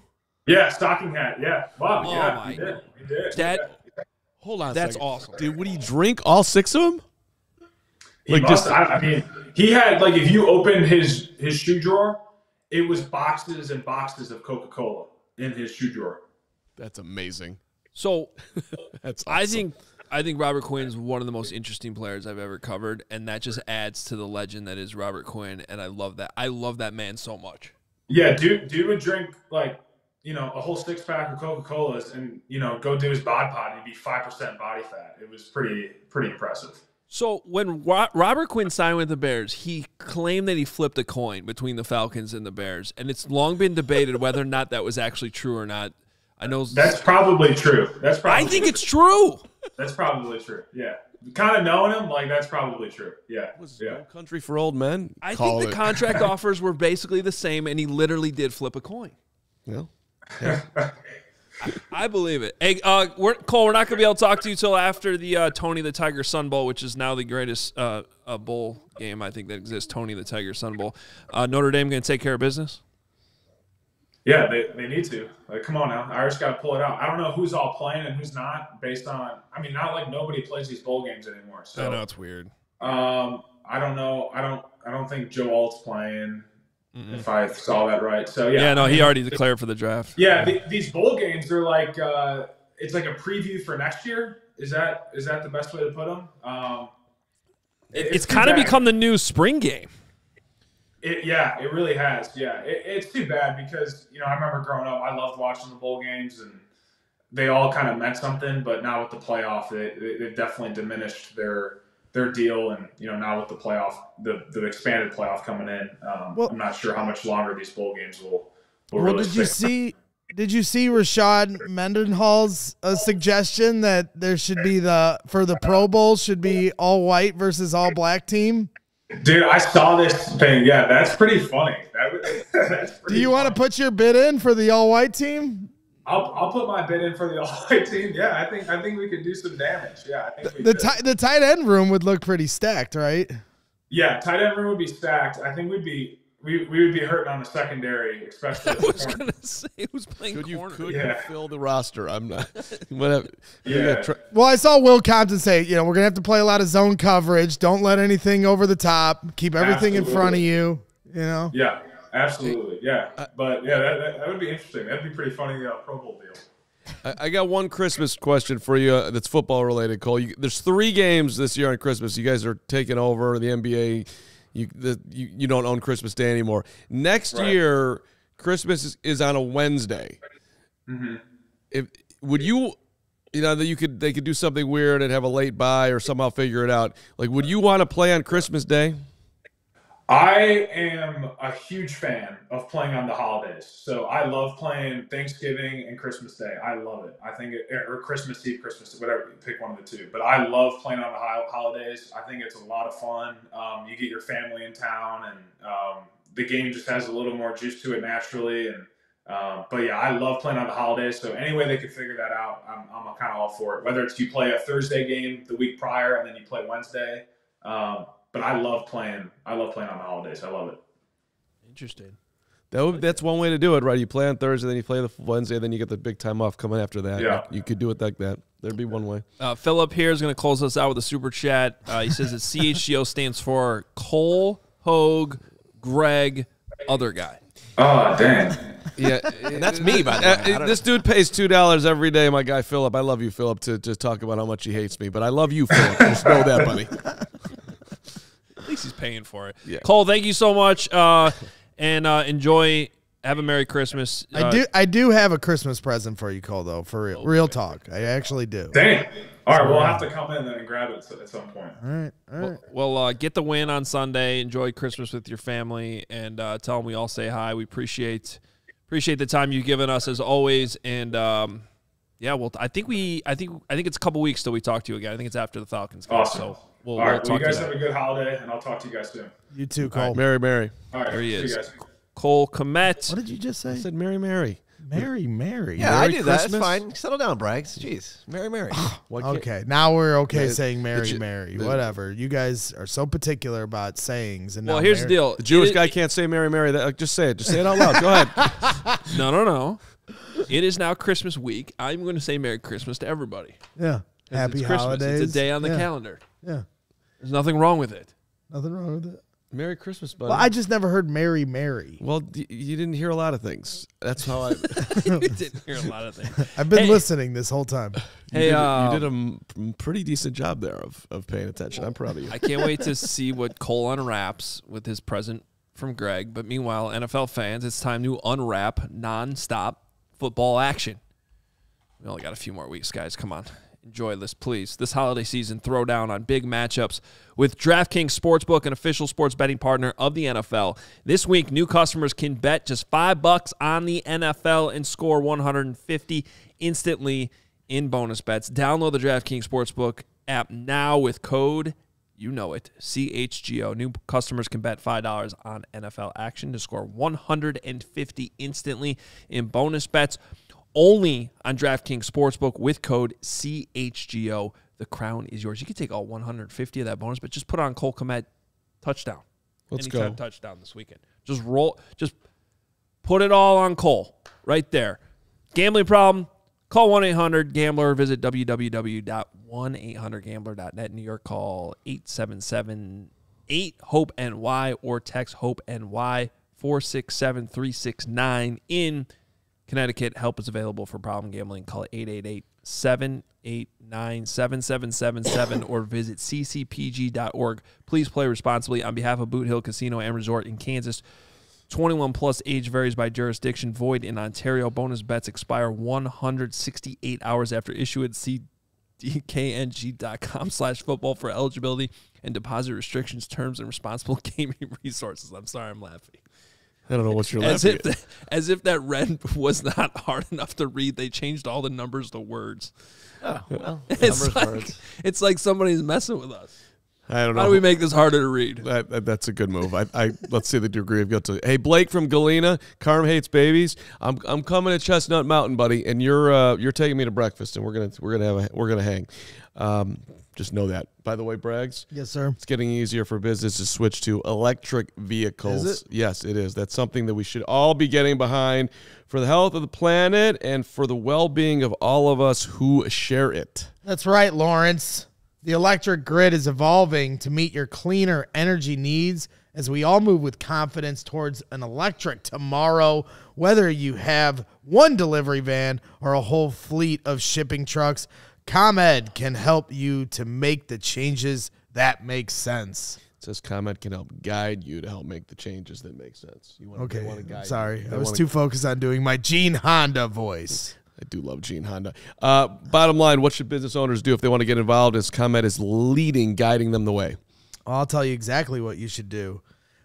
Yeah, stocking hat. Yeah, wow. Oh yeah, he did. He did. That. Yeah. Hold on. That's awesome. Dude, would he drink all six of them? He like must, just. I, I mean, he had like if you opened his his shoe drawer, it was boxes and boxes of Coca-Cola in his shoe drawer. That's amazing. So, that's. Awesome. I think I think Robert Quinn's one of the most interesting players I've ever covered, and that just adds to the legend that is Robert Quinn. And I love that. I love that man so much. Yeah, dude. Dude would drink like. You know, a whole six pack of Coca-Colas and, you know, go do his bod pod and he'd be five percent body fat. It was pretty, pretty impressive. So when Robert Quinn signed with the Bears, he claimed that he flipped a coin between the Falcons and the Bears. And it's long been debated whether or not that was actually true or not. I know that's probably true. That's probably I think true. it's true. That's probably true. Yeah. Kind of knowing him, like, that's probably true. Yeah. It was yeah. No country for old men. I Call think it. the contract offers were basically the same, and he literally did flip a coin. Yeah. Yeah. I, I believe it. Hey, uh, we're, Cole, we're not going to be able to talk to you till after the uh, Tony the Tiger Sun Bowl, which is now the greatest uh, uh, bowl game I think that exists, Tony the Tiger Sun Bowl. Uh, Notre Dame going to take care of business? Yeah, they, they need to. Like, come on now. Irish got to pull it out. I don't know who's all playing and who's not based on – I mean, not like nobody plays these bowl games anymore. So, I know it's weird. Um, I don't know. I don't, I don't think Joe Alt's playing. Mm-mm. If I saw that right. So, yeah. Yeah, no, he already declared for the draft. Yeah, the, these bowl games, they're like uh, – it's like a preview for next year. Is that is that the best way to put them? Um, it, it's it's kind of become the new spring game. It, yeah, it really has. Yeah, it, it's too bad because, you know, I remember growing up, I loved watching the bowl games, and they all kind of meant something, but now with the playoff, they, they, they've definitely diminished their – their deal, and you know, now with the playoff, the the expanded playoff coming in, um, well, I'm not sure how much longer these bowl games will. will well, really did stick. you see? did you see Rashad Mendenhall's uh, suggestion that there should be the for the Pro Bowl should be all white versus all black team? Dude, I saw this thing. Yeah, that's pretty funny. That, that's pretty Do you want to put your bid in for the all white team? I'll I'll put my bid in for the all white team. Yeah, I think I think we could do some damage. Yeah, I think we the could. the tight end room would look pretty stacked, right? Yeah, tight end room would be stacked. I think we'd be. We, we would be hurting on the secondary, especially. I was going to say, who's playing could corner? You, could yeah. you fill the roster? I'm not. Whatever. Yeah. Well, I saw Will Compton say, you know, we're going to have to play a lot of zone coverage. Don't let anything over the top. Keep everything absolutely. in front of you, you know? Yeah, absolutely. Yeah. Uh, but, yeah, that, that, that would be interesting. That would be pretty funny uh, Pro Bowl deal. I got one Christmas question for you uh, that's football-related, Cole. You, there's three games this year on Christmas. You guys are taking over the N B A. You, the, you you don't own Christmas Day anymore. Next right. year, Christmas is, is on a Wednesday. Mm-hmm. If would you, you know that you could they could do something weird and have a late bye or somehow figure it out. Like, would you want to play on Christmas Day? I am a huge fan of playing on the holidays. So I love playing Thanksgiving and Christmas Day. I love it. I think it, or Christmas Eve, Christmas, whatever, you pick one of the two. But I love playing on the holidays. I think it's a lot of fun. Um, you get your family in town, and um, the game just has a little more juice to it naturally. And um, but yeah, I love playing on the holidays. So any way they can figure that out, I'm, I'm kind of all for it. Whether it's you play a Thursday game the week prior and then you play Wednesday. Um, But I love playing. I love playing on the holidays. I love it. Interesting. That would, that's one way to do it, right? You play on Thursday, then you play the Wednesday, then you get the big time off coming after that. Yeah. You could do it like that. There'd be one way. Uh, Philip here is going to close us out with a super chat. Uh, he says that C H G O stands for Cole, Hoge, Greg, other guy. Oh, dang. Yeah, and that's me, by the way. Uh, this dude pays two dollars every day, my guy Philip. I love you, Philip, to, to talk about how much he hates me. But I love you, Philip. Just know that, buddy. At least he's paying for it. Yeah. Cole, thank you so much, uh, and uh, enjoy. Have a Merry Christmas. Uh, I do. I do have a Christmas present for you, Cole. Though, for real, okay. real talk, I actually do. Dang. All right, so, we'll uh, have to come in and grab it at some point. All right. All right. Well, well uh, get the win on Sunday. Enjoy Christmas with your family, and uh, tell them we all say hi. We appreciate appreciate the time you've given us as always, and. Um, Yeah, well, I think we, I think, I think it's a couple weeks till we talk to you again. I think it's after the Falcons game. Awesome. So we'll, All right, we'll talk well, you guys to have a good holiday, and I'll talk to you guys soon. You too, Cole. Right, Mary, Mary. All right, there he is. Guys. Cole Kmet. What did you just say? I said Mary, Mary. Mary, Mary. Yeah, Merry I do Christmas. That. It's fine. Settle down, Braggs. Jeez, Mary, Mary. What okay, now we're okay yeah, saying Mary, the, Mary. The, whatever. You guys are so particular about sayings. And well, here's Mary. The deal: the Jewish it, guy it, can't say Mary, Mary. That, like, just say it. Just say it out loud. Go ahead. No, no, no. It is now Christmas week. I'm going to say Merry Christmas to everybody. Yeah. Happy it's holidays. It's a day on the yeah. calendar. Yeah. There's nothing wrong with it. Nothing wrong with it. Merry Christmas, buddy. Well, I just never heard Merry, Merry. Well, d you didn't hear a lot of things. That's how I... You didn't hear a lot of things. I've been hey. listening this whole time. Hey, you, uh, you did a pretty decent job there of, of paying attention. Well, I'm proud of you. I can't wait to see what Cole unwraps with his present from Greg. But meanwhile, N F L fans, it's time to unwrap nonstop football action. We only got a few more weeks, guys. Come on. Enjoy this, please. This holiday season, throw down on big matchups with DraftKings Sportsbook, an official sports betting partner of the N F L. This week, new customers can bet just five bucks on the N F L and score one hundred fifty instantly in bonus bets. Download the DraftKings Sportsbook app now with code, you know it, C H G O. New customers can bet five dollars on N F L action to score one hundred fifty instantly in bonus bets only on DraftKings Sportsbook with code C H G O. The crown is yours. You can take all one hundred fifty of that bonus, but just put on Cole Kmet touchdown. Let's Anytime go. Touchdown this weekend. Just roll. Just put it all on Cole right there. Gambling problem? Call one eight hundred gambler. Visit w w w dot one eight hundred gambler dot net. New York, call eight seven seven eight hope N Y or text HOPE-NY four six seven three six nine. In Connecticut, help is available for problem gambling. Call eight eight eight seven eight nine seven seven seven seven or visit c c p g dot org. Please play responsibly. On behalf of Boot Hill Casino and Resort in Kansas, twenty-one plus, age varies by jurisdiction, void in Ontario. Bonus bets expire one hundred sixty-eight hours after issuance. See d k n g dot com slash football for eligibility and deposit restrictions, terms, and responsible gaming resources. I'm sorry I'm laughing. I don't know what's your left. As if, the, as if that red was not hard enough to read. They changed all the numbers to words. Oh, well. It's, numbers, like, words. It's like somebody's messing with us. I don't know. How do we make this harder to read? I, I, that's a good move. I, I let's see the degree of guilt. Hey, Blake from Galena, Carm hates babies. I'm I'm coming to Chestnut Mountain, buddy, and you're uh, you're taking me to breakfast, and we're gonna we're gonna have a, we're gonna hang. Um, just know that. By the way, Braggs. Yes, sir. It's getting easier for business to switch to electric vehicles. Is it? Yes, it is. That's something that we should all be getting behind for the health of the planet and for the well-being of all of us who share it. That's right, Lawrence. The electric grid is evolving to meet your cleaner energy needs as we all move with confidence towards an electric tomorrow, whether you have one delivery van or a whole fleet of shipping trucks. ComEd can help you to make the changes that make sense. It says ComEd can help guide you to help make the changes that make sense. You want okay, to guide sorry. You. I was too focused on doing my Gene Honda voice. I do love Gene Honda. Uh, bottom line, what should business owners do if they want to get involved as ComEd is leading, guiding them the way? I'll tell you exactly what you should do.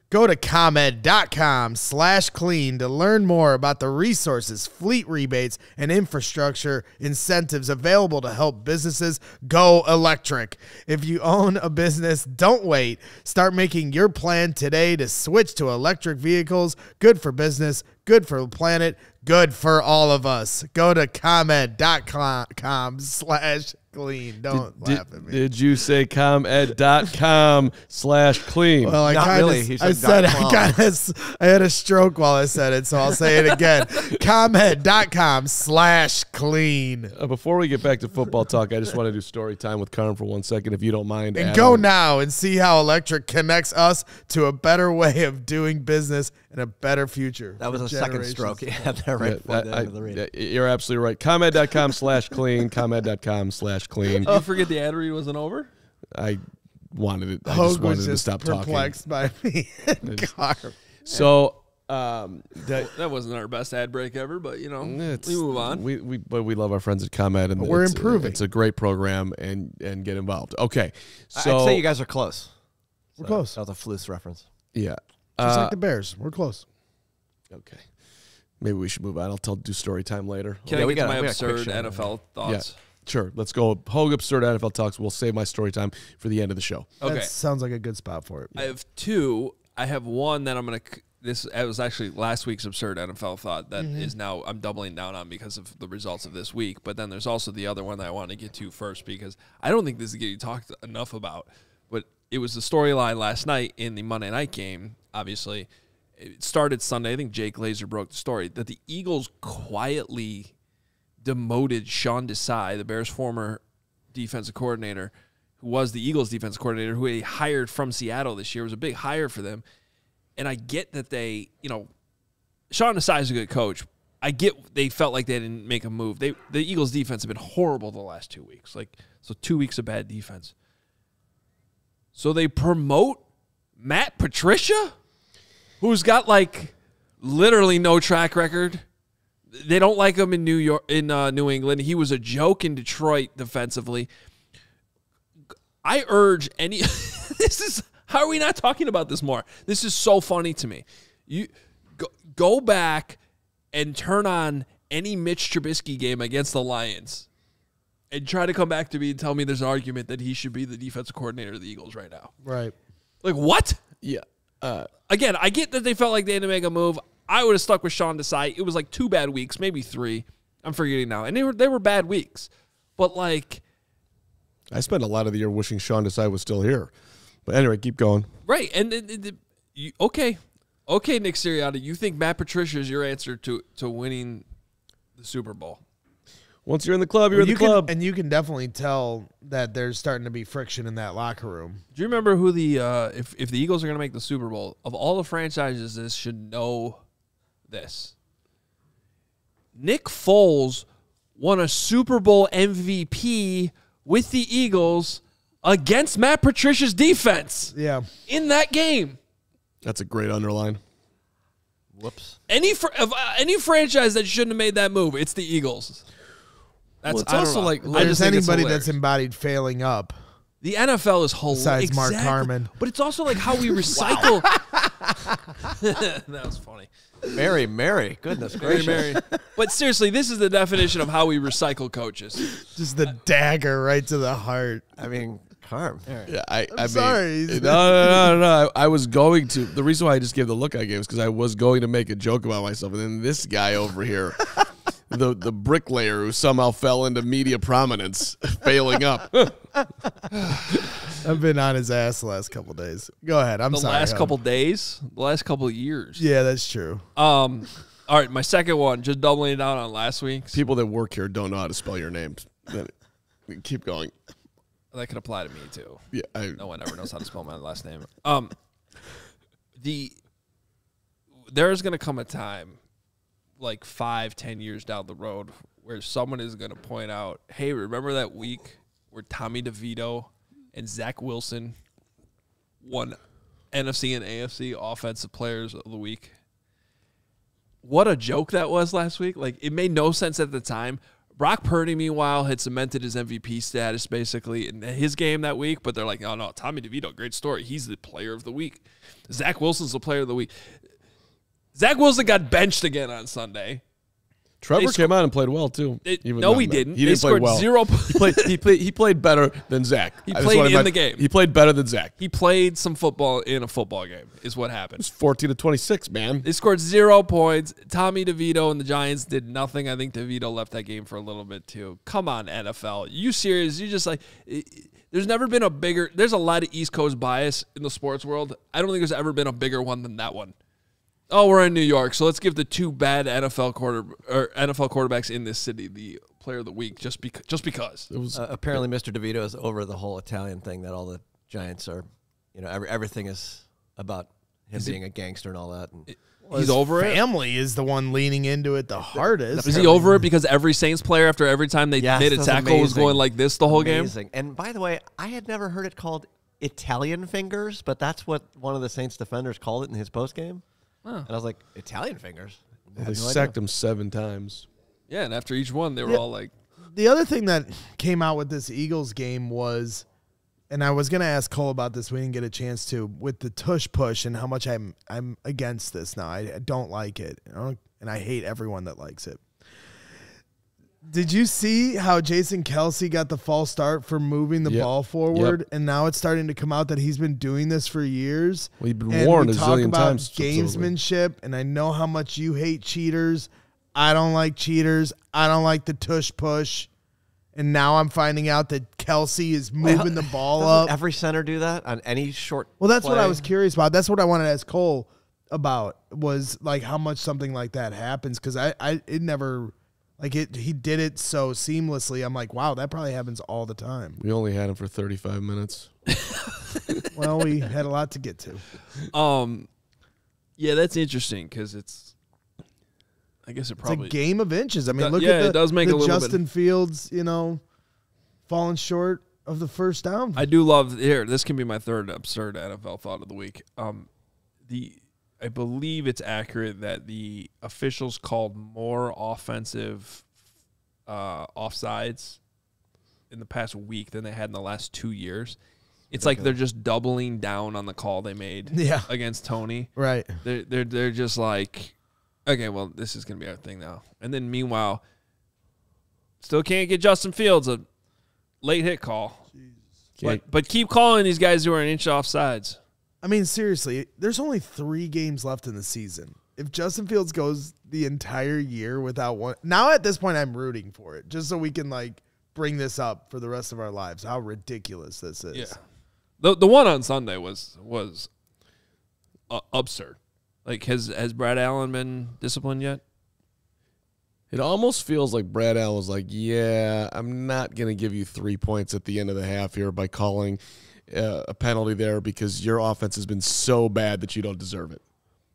Go to ComEd.com slash clean to learn more about the resources, fleet rebates, and infrastructure incentives available to help businesses go electric. If you own a business, don't wait. Start making your plan today to switch to electric vehicles. Good for business, good for the planet, good for all of us. Go to ComEd.com slash clean. Don't did, laugh at me. Did you say ComEd.com slash clean? Well, I kind of really. I said I kind of I had a stroke while I said it, so I'll say it again. ComEd.com slash clean. Uh, before we get back to football talk, I just want to do story time with Carm for one second, if you don't mind. And Adam. Go now and see how electric connects us to a better way of doing business and a better future. That was a second stroke. Yeah, there. Right yeah, I, I, the I, you're absolutely right. ComEd.com slash clean. ComEd.com slash clean. Oh, you forget the ad read wasn't over? I wanted it. I Hogue just wanted was just to stop perplexed talking. Perplexed by me. Just, so um, that, that wasn't our best ad break ever, but you know, we move on. We, we but we love our friends at ComEd, and we're it's, improving. It's a great program, and and get involved. Okay, so I'd say you guys are close. We're so, close. That was a Flus reference. Yeah, just uh, like the Bears. We're close. Okay. Maybe we should move on. I'll tell do story time later. Can yeah, I get to my absurd N F L thoughts? Yeah, sure. Let's go. Hogue absurd N F L talks. We'll save my story time for the end of the show. Okay, that sounds like a good spot for it. I have two. I have one that I'm gonna. This it was actually last week's absurd N F L thought that mm-hmm. is now I'm doubling down on because of the results of this week. But then there's also the other one that I want to get to first because I don't think this is getting talked enough about. But it was the storyline last night in the Monday night game, obviously. It started Sunday. I think Jake Glazer broke the story that the Eagles quietly demoted Sean Desai, the Bears' former defensive coordinator, who was the Eagles' defensive coordinator, who they hired from Seattle this year. It was a big hire for them. And I get that they, you know, Sean Desai is a good coach. I get they felt like they didn't make a move. They The Eagles' defense have been horrible the last two weeks. Like, so two weeks of bad defense. So they promote Matt Patricia? Who's got, like, literally no track record. They don't like him in New York, in uh, New England. He was a joke in Detroit defensively. I urge any... this is... How are we not talking about this more? This is so funny to me. You go, go back and turn on any Mitch Trubisky game against the Lions and try to come back to me and tell me there's an argument that he should be the defensive coordinator of the Eagles right now. Right. Like, what? Yeah. Uh, Again, I get that they felt like they had to make a move. I would have stuck with Sean Desai. It was like two bad weeks, maybe three. I'm forgetting now. And they were they were bad weeks. But, like... I spent a lot of the year wishing Sean Desai was still here. But anyway, keep going. Right. And, and, and you, okay. Okay, Nick Sirianni, you think Matt Patricia is your answer to, to winning the Super Bowl? Once you're in the club, you're well, in you the can, club. And you can definitely tell that there's starting to be friction in that locker room. Do you remember who the uh, – if, if the Eagles are going to make the Super Bowl, of all the franchises that should know this, Nick Foles won a Super Bowl M V P with the Eagles against Matt Patricia's defense. Yeah. In that game. That's a great underline. Whoops. Any, fr of, uh, any franchise that shouldn't have made that move, it's the Eagles. That's well, it's also know. like well, I there's just anybody that's embodied failing up. The N F L is hilarious. Besides Mark exactly. Carman. But it's also like how we recycle. That was funny. Mary, Mary. Goodness gracious. Mary, Mary. But seriously, this is the definition of how we recycle coaches. Just the uh, dagger right to the heart. I mean, Carm. Right. Yeah, I, I'm I mean, sorry. No, no, no, no. I, I was going to. The reason why I just gave the look I gave is because I was going to make a joke about myself. And then this guy over here. The the bricklayer who somehow fell into media prominence, failing up. I've been on his ass the last couple of days. Go ahead. I'm the sorry. The last hon. couple of days? The last couple of years. Yeah, that's true. Um, all right, my second one, just doubling down on last week's. People that work here don't know how to spell your names. Keep going. That could apply to me, too. Yeah, I, no one ever knows how to spell my last name. Um, the There's going to come a time like five, ten years down the road where someone is going to point out, hey, remember that week where Tommy DeVito and Zach Wilson won N F C and A F C Offensive Players of the Week? What a joke that was last week. Like, it made no sense at the time. Brock Purdy, meanwhile, had cemented his M V P status basically in his game that week, but they're like, oh, no, Tommy DeVito, great story. He's the player of the week. Zach Wilson's the player of the week. Zach Wilson got benched again on Sunday. Trevor came out and played well, too. It, no, he didn't. He didn't play well. Zero he, played, he, played, he played better than Zach. He played in my, the game. He played better than Zach. He played some football in a football game is what happened. It was fourteen to twenty-six, man. They scored zero points. Tommy DeVito and the Giants did nothing. I think DeVito left that game for a little bit, too. Come on, N F L. You serious? You just like – there's never been a bigger – there's a lot of East Coast bias in the sports world. I don't think there's ever been a bigger one than that one. Oh, we're in New York, so let's give the two bad N F L quarter or N F L quarterbacks in this city the player of the week just because. Just because. It was, uh, apparently, Mister DeVito is over the whole Italian thing that all the Giants are. You know, every, everything is about him is being he, a gangster and all that. And it, well, he's over family it. Family is the one leaning into it the hardest. Is he over it because every Saints player, after every time they yes, made a tackle, amazing. was going like this the whole amazing. game? And by the way, I had never heard it called Italian fingers, but that's what one of the Saints defenders called it in his postgame. Huh. And I was like, Italian fingers? Well, they no sacked idea. him seven times. Yeah, and after each one, they were the, all like... The other thing that came out with this Eagles game was, and I was going to ask Cole about this, we didn't get a chance to, with the tush push and how much I'm I'm against this now. I, I don't like it, you know? And I hate everyone that likes it. Did you see how Jason Kelce got the false start for moving the yep. ball forward, yep. and now it's starting to come out that he's been doing this for years? Well, you've been and warned we a talk zillion about times. Gamesmanship, and I know how much you hate cheaters. I don't like cheaters. I don't like the tush push, and now I'm finding out that Kelce is moving well, the ball up. Every center do that on any short. Well, that's play. what I was curious about. That's what I wanted to ask Cole about was like how much something like that happens because I, I it never. Like, it, he did it so seamlessly. I'm like, wow, that probably happens all the time. We only had him for thirty-five minutes. Well, we had a lot to get to. Um, Yeah, that's interesting because it's, I guess it probably. It's a game of inches. I mean, look yeah, at the, it does make the a little Justin bit. Fields, you know, falling short of the first down. I do love, here, this can be my third absurd N F L thought of the week. Um, the. I believe it's accurate that the officials called more offensive uh, offsides in the past week than they had in the last two years. It's okay. like they're just doubling down on the call they made yeah. against Tony. Right. They're, they're, they're just like, okay, well, this is going to be our thing now. And then meanwhile, still can't get Justin Fields a late hit call. But, but keep calling these guys who are an inch offsides. I mean, seriously, there's only three games left in the season. If Justin Fields goes the entire year without one, now at this point I'm rooting for it, just so we can like bring this up for the rest of our lives. How ridiculous this is! Yeah, the the one on Sunday was was uh, absurd. Like, has has Brad Allen been disciplined yet? It almost feels like Brad Allen was like, yeah, I'm not gonna give you three points at the end of the half here by calling Uh, a penalty there because your offense has been so bad that you don't deserve it.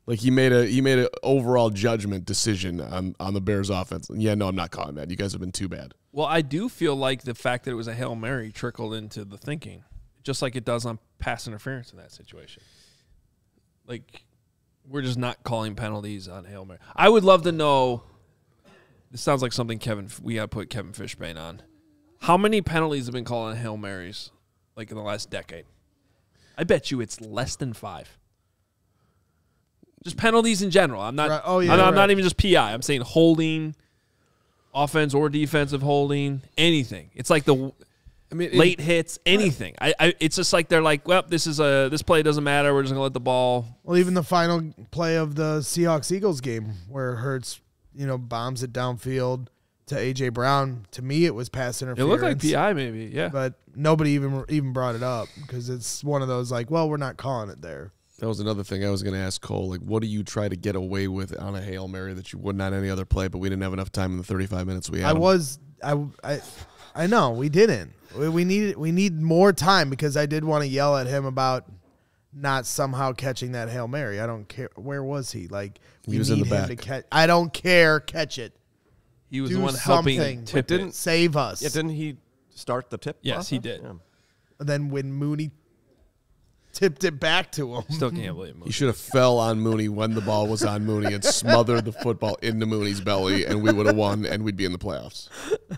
Like, he made a he made an overall judgment decision on on the Bears' offense. Yeah, no, I'm not calling that. You guys have been too bad. Well, I do feel like the fact that it was a Hail Mary trickled into the thinking, just like it does on pass interference in that situation. Like, we're just not calling penalties on Hail Mary. I would love to know. This sounds like something Kevin we got to put Kevin Fishbane on. How many penalties have been called on Hail Marys? Like in the last decade, I bet you it's less than five. Just penalties in general. I'm not. Right. Oh, yeah, I'm, right. I'm not even just P I. I'm saying holding, offense or defensive holding, anything. It's like the I mean, late it, hits, anything. Right. I, I. It's just like they're like, well, this is a this play doesn't matter. We're just gonna let the ball. Well, even the final play of the Seahawks-Eagles game where Hurts, you know, bombs it downfield to A J Brown. To me, it was pass interference. It looked like P I, maybe. Yeah, but nobody even even brought it up because it's one of those like, well, we're not calling it there. That was another thing I was going to ask Cole. Like, what do you try to get away with on a Hail Mary that you would not any other play? But we didn't have enough time in the thirty-five minutes we had. I them. was, I, I, I know we didn't. We, we need we need more time because I did want to yell at him about not somehow catching that Hail Mary. I don't care. Where was he? Like we he was need in the back. Him to catch. I don't care. Catch it. He was Do the one helping. Something. Tip didn't it. Save us. Yeah, didn't he start the tip? Yes, process? He did. Yeah. And then when Mooney tipped it back to him. Still can't believe Mooney. He should have fell on Mooney when the ball was on Mooney and smothered the football into Mooney's belly, and we would have won, and we'd be in the playoffs.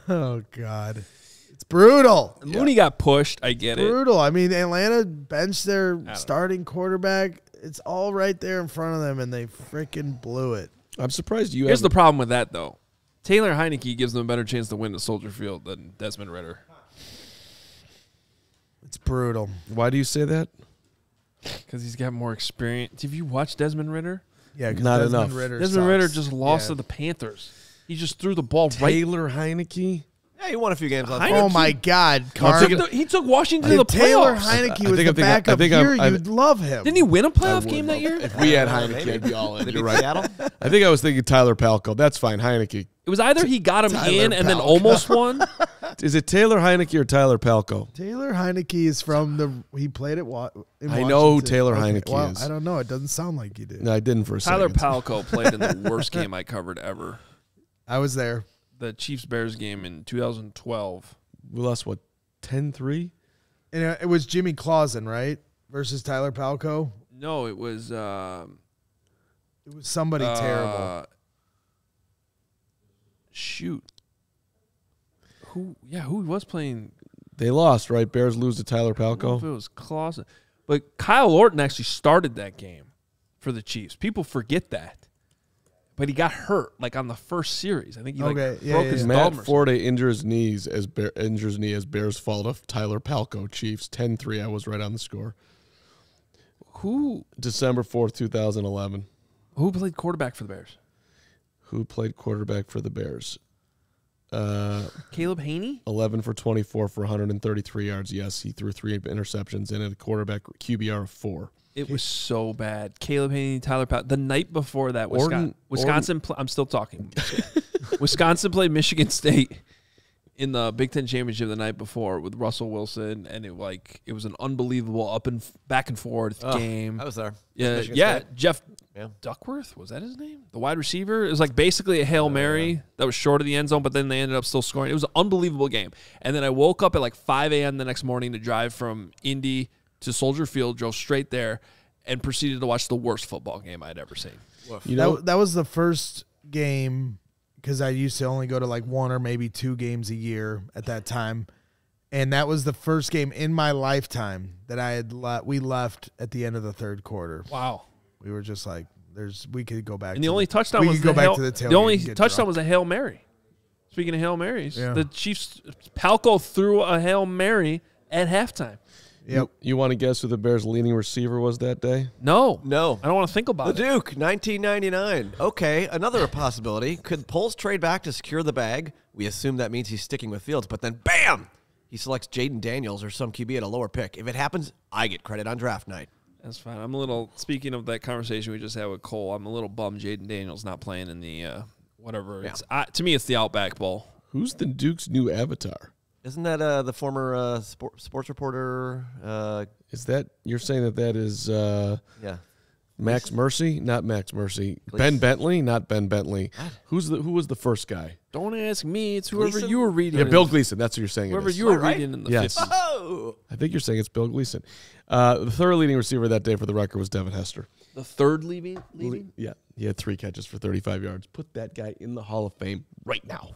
Oh, God. It's brutal. Yeah. Mooney got pushed. I get brutal. it. Brutal. I mean, Atlanta benched their starting know. quarterback. It's all right there in front of them, and they freaking blew it. I'm surprised you Here's haven't. the problem with that, though. Taylor Heineke gives them a better chance to win at Soldier Field than Desmond Ridder. It's brutal. Why do you say that? Because he's got more experience. Have you watched Desmond Ridder? Yeah, not Desmond enough. Ritter Desmond sucks. Ridder just lost yeah. to the Panthers. He just threw the ball Taylor right. Taylor Heineke? Yeah, he won a few games last year. Oh, my God, Carm. He took Washington to the playoffs. Taylor Heineke was the backup here. You'd love him. Didn't he win a playoff game that year? If we had Heineke, I'd be all in. You're right. I think I was thinking Tyler Palko. That's fine. Heineke. It was either he got him Tyler in Palco. and then almost won. Is it Taylor Heineke or Tyler Palko? Taylor Heineke is from the – he played at Wa in Washington. I know who Taylor okay. Heineke well, is. I don't know. It doesn't sound like he did. No, I didn't for a Tyler second. Tyler Palko played in the worst game I covered ever. I was there. The Chiefs-Bears game in two thousand twelve. We lost, what, ten three? And it was Jimmy Clausen, right, versus Tyler Palko? No, it was um, – It was somebody uh, terrible. Shoot. Who yeah, who was playing? They lost, right? Bears lose to Tyler Palko. It was Clausen. But Kyle Orton actually started that game for the Chiefs. People forget that. But he got hurt like on the first series. I think he like okay. yeah, broke yeah, his yeah. Matt Forte injures knees as Bear injures knee as Bears fall to Tyler Palko. Chiefs ten three. I was right on the score. Who December fourth, two thousand eleven. Who played quarterback for the Bears? Who played quarterback for the Bears? Uh, Caleb Hanie? eleven for twenty-four for one hundred thirty-three yards. Yes, he threw three interceptions and a quarterback Q B R of four. It was so bad. Caleb Hanie, Tyler Powell. The night before that, Wisconsin. Wisconsin play, I'm still talking. Wisconsin played Michigan State in the Big Ten Championship the night before with Russell Wilson, and it like it was an unbelievable up and back and forth oh, game. I was there. Yeah, Michigan yeah. State. Jeff. Yeah. Duckworth, was that his name? The wide receiver. It was like basically a Hail Mary that was short of the end zone, but then they ended up still scoring. It was an unbelievable game. And then I woke up at like five A M the next morning to drive from Indy to Soldier Field, drove straight there, and proceeded to watch the worst football game I'd ever seen. You know, that, that was the first game because I used to only go to like one or maybe two games a year at that time. And that was the first game in my lifetime that I had le we left at the end of the third quarter. Wow. We were just like, "There's, we could go back." And the to only touchdown we was could the go Hail, back to the tailgate. The only touchdown drunk. was a Hail Mary. Speaking of Hail Marys, yeah. the Chiefs Palko threw a Hail Mary at halftime. Yep. You, you want to guess who the Bears' leading receiver was that day? No, no, I don't want to think about the it. The Duke, nineteen ninety-nine. Okay, another possibility. Could Poles trade back to secure the bag? We assume that means he's sticking with Fields, but then bam, he selects Jaden Daniels or some Q B at a lower pick. If it happens, I get credit on draft night. That's fine. I'm a little, speaking of that conversation we just had with Cole, I'm a little bummed Jaden Daniels not playing in the uh, whatever. Yeah. It's, I, to me, it's the Outback Bowl. Who's the Duke's new avatar? Isn't that uh, the former uh, sport, sports reporter? Uh, is that, you're saying that that is uh, yeah. Max Mercy? Not Max Mercy. Please. Ben Bentley? Not Ben Bentley. What? Who's the, who was the first guy? Don't ask me. It's whoever Gleason? you were reading. Yeah, Bill Gleason. That's what you're saying. Whoever it is. you were right? reading in the yes. fifties. Oh! I think you're saying it's Bill Gleason. Uh, the third leading receiver that day for the Rucker was Devin Hester. The third leading? leading? Yeah. He had three catches for thirty-five yards. Put that guy in the Hall of Fame right now.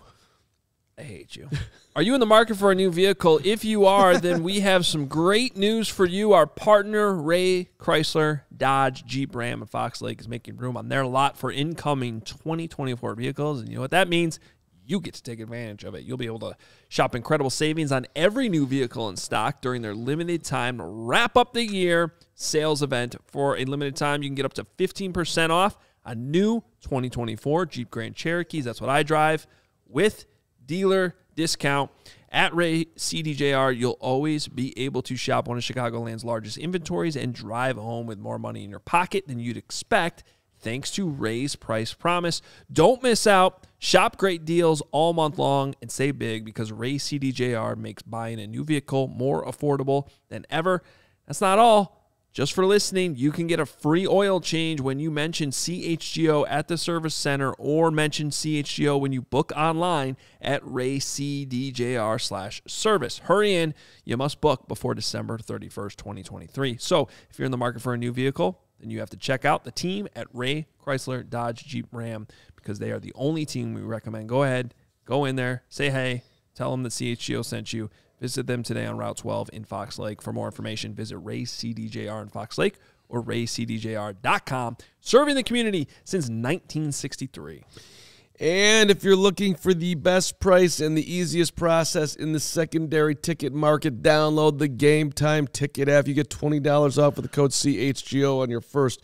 I hate you. Are you in the market for a new vehicle? If you are, then we have some great news for you. Our partner, Ray Chrysler, Dodge, Jeep, Ram, and Fox Lake is making room on their lot for incoming twenty twenty-four vehicles. And you know what that means? You get to take advantage of it. You'll be able to shop incredible savings on every new vehicle in stock during their limited time wrap up the year sales event. For a limited time, you can get up to fifteen percent off a new twenty twenty-four Jeep Grand Cherokees. That's what I drive, with dealer discount. At Ray C D J R, you'll always be able to shop one of Chicagoland's largest inventories and drive home with more money in your pocket than you'd expect, thanks to Ray's Price Promise. Don't miss out. Shop great deals all month long and save big, because Ray C D J R makes buying a new vehicle more affordable than ever. That's not all. Just for listening, you can get a free oil change when you mention C H G O at the service center, or mention C H G O when you book online at RayCDJR slash service. Hurry in. You must book before December thirty-first, twenty twenty-three. So if you're in the market for a new vehicle, then you have to check out the team at Ray Chrysler, Dodge, Jeep, Ram, because they are the only team we recommend. Go ahead, go in there, say hey, tell them that C H G O sent you. Visit them today on Route twelve in Fox Lake. For more information, visit RayCDJR in Fox Lake or Ray C D J R dot com. Serving the community since nineteen sixty-three. And if you're looking for the best price and the easiest process in the secondary ticket market, download the Game Time Ticket app. You get twenty dollars off with the code C H G O on your first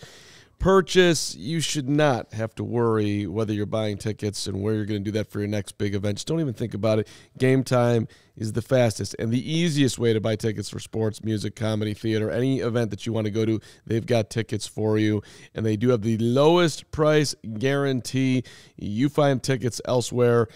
purchase. You should not have to worry whether you're buying tickets and where you're going to do that for your next big event. Just don't even think about it. Game Time is the fastest and the easiest way to buy tickets for sports, music, comedy, theater, any event that you want to go to. They've got tickets for you, and they do have the lowest price guarantee. You find tickets elsewhere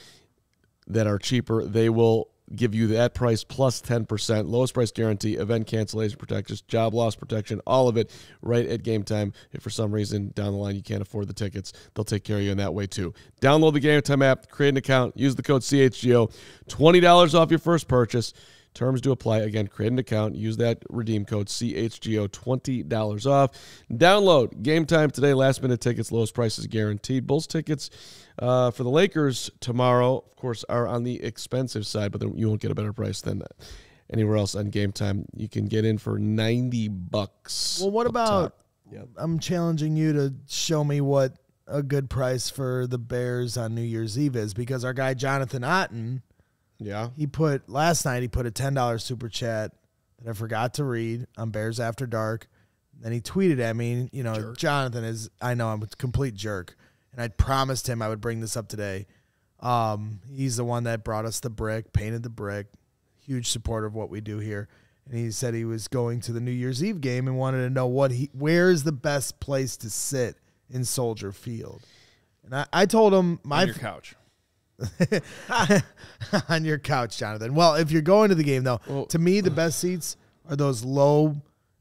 that are cheaper, they will give you that price plus ten percent. Lowest price guarantee, event cancellation protections, job loss protection, all of it right at Game Time. If for some reason down the line you can't afford the tickets, they'll take care of you in that way too. Download the Game Time app, create an account, use the code C H G O. twenty dollars off your first purchase. Terms do apply. Again, create an account, use that redeem code C H G O, twenty dollars off. Download Game Time today. Last minute tickets, lowest prices guaranteed. Bulls tickets uh, for the Lakers tomorrow, of course, are on the expensive side, but you won't get a better price than anywhere else on Game Time. You can get in for ninety bucks. Well, what about, yep. I'm challenging you to show me what a good price for the Bears on New Year's Eve is, because our guy Jonathan Otten, yeah, he put last night. He put a ten dollar super chat that I forgot to read on Bears After Dark. Then he tweeted at me, you know, jerk. Jonathan is, I know, I'm a complete jerk, and I promised him I would bring this up today. Um, he's the one that brought us the brick, painted the brick, huge supporter of what we do here, and he said he was going to the New Year's Eve game and wanted to know what he, where is the best place to sit in Soldier Field, and I, I told him my on your couch. On your couch, Jonathan. Well, if you're going to the game, though, well, to me the best seats are those low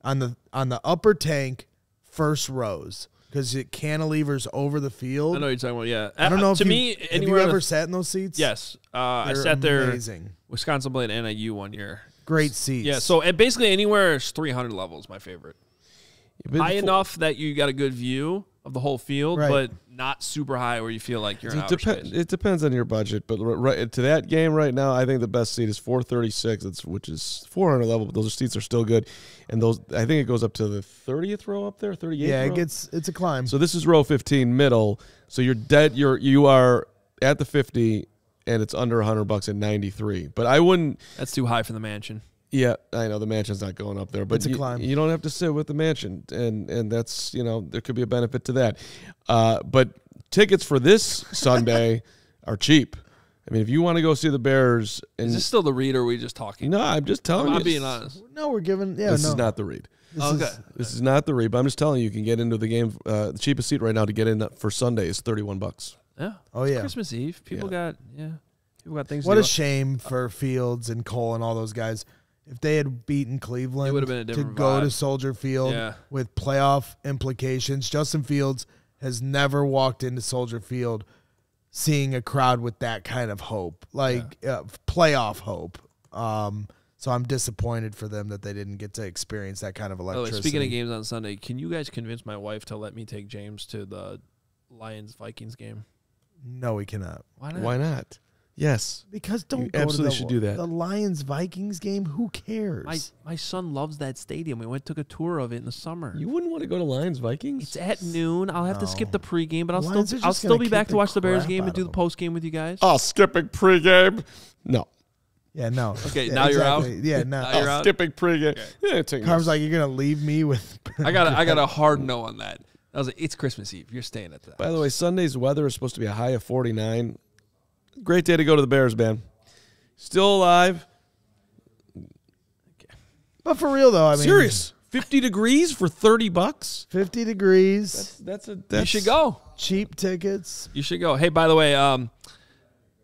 on the on the upper tank first rows, because it cantilevers over the field. I know you're talking about. Yeah, I don't know. Uh, if to you, me, have anywhere you ever sat in those seats? Yes, uh, I sat amazing. there. Wisconsin played N I U one year. Great seats. Yeah. So and basically anywhere is three hundred level is my favorite. High before. enough that you got a good view of the whole field, right, but not super high where you feel like you're in outer space. It depends on your budget, but right to that game right now, I think the best seat is four thirty-six, it's, which is four hundred level, but those seats are still good. And those, I think it goes up to the thirtieth row up there, thirty-eighth. Yeah, row. It gets, it's a climb. So this is row fifteen middle. So you're dead. You're you are at the fifty, and it's under one hundred bucks at ninety-three. But I wouldn't. That's too high for the Mansion. Yeah, I know the Mansion's not going up there, but it's a climb. You, you don't have to sit with the Mansion, and and that's, you know, there could be a benefit to that. Uh, but tickets for this Sunday are cheap. I mean, if you want to go see the Bears, and is this still the read, or are we just talking? No, I'm just telling I'm you. I'm being honest. No, we're giving. Yeah, this no. is not the read. This okay, is, this is not the read. But I'm just telling you, you can get into the game. Uh, the cheapest seat right now to get in for Sunday is thirty-one bucks. Yeah. Oh it's yeah. Christmas Eve. People yeah. got yeah. People got things. What to a do. Shame for Fields and Cole and all those guys. If they had beaten Cleveland, it would have been a different to go vibe. to Soldier Field yeah. with playoff implications. Justin Fields has never walked into Soldier Field seeing a crowd with that kind of hope, like yeah. uh, playoff hope. Um, so I'm disappointed for them that they didn't get to experience that kind of electricity. Oh, speaking of games on Sunday, can you guys convince my wife to let me take James to the Lions Vikings game? No, we cannot. Why not? Why not? Yes. Because don't you go absolutely to the, should do that. The Lions-Vikings game, who cares? My, my son loves that stadium. We went took a tour of it in the summer. You wouldn't want to go to Lions-Vikings? It's at noon. I'll have no. to skip the pregame, but I'll Lions still I'll still be back to watch the Bears game and do the postgame with you guys. Oh, skipping pregame? No. Yeah, no. Okay, yeah, now exactly. you're out? Yeah, no. Now you're out? Skipping pregame. Okay. Yeah, it Carm's like, you're going to leave me with... I got I got a hard no on that. I was like, it's Christmas Eve. You're staying at that. By house. the way, Sunday's weather is supposed to be a high of forty-nine. Great day to go to the Bears, man. Still alive. Okay. But for real, though, I mean. Serious. fifty degrees for thirty bucks? fifty degrees. That's, that's a. That's you should go. Cheap tickets. You should go. Hey, by the way, um,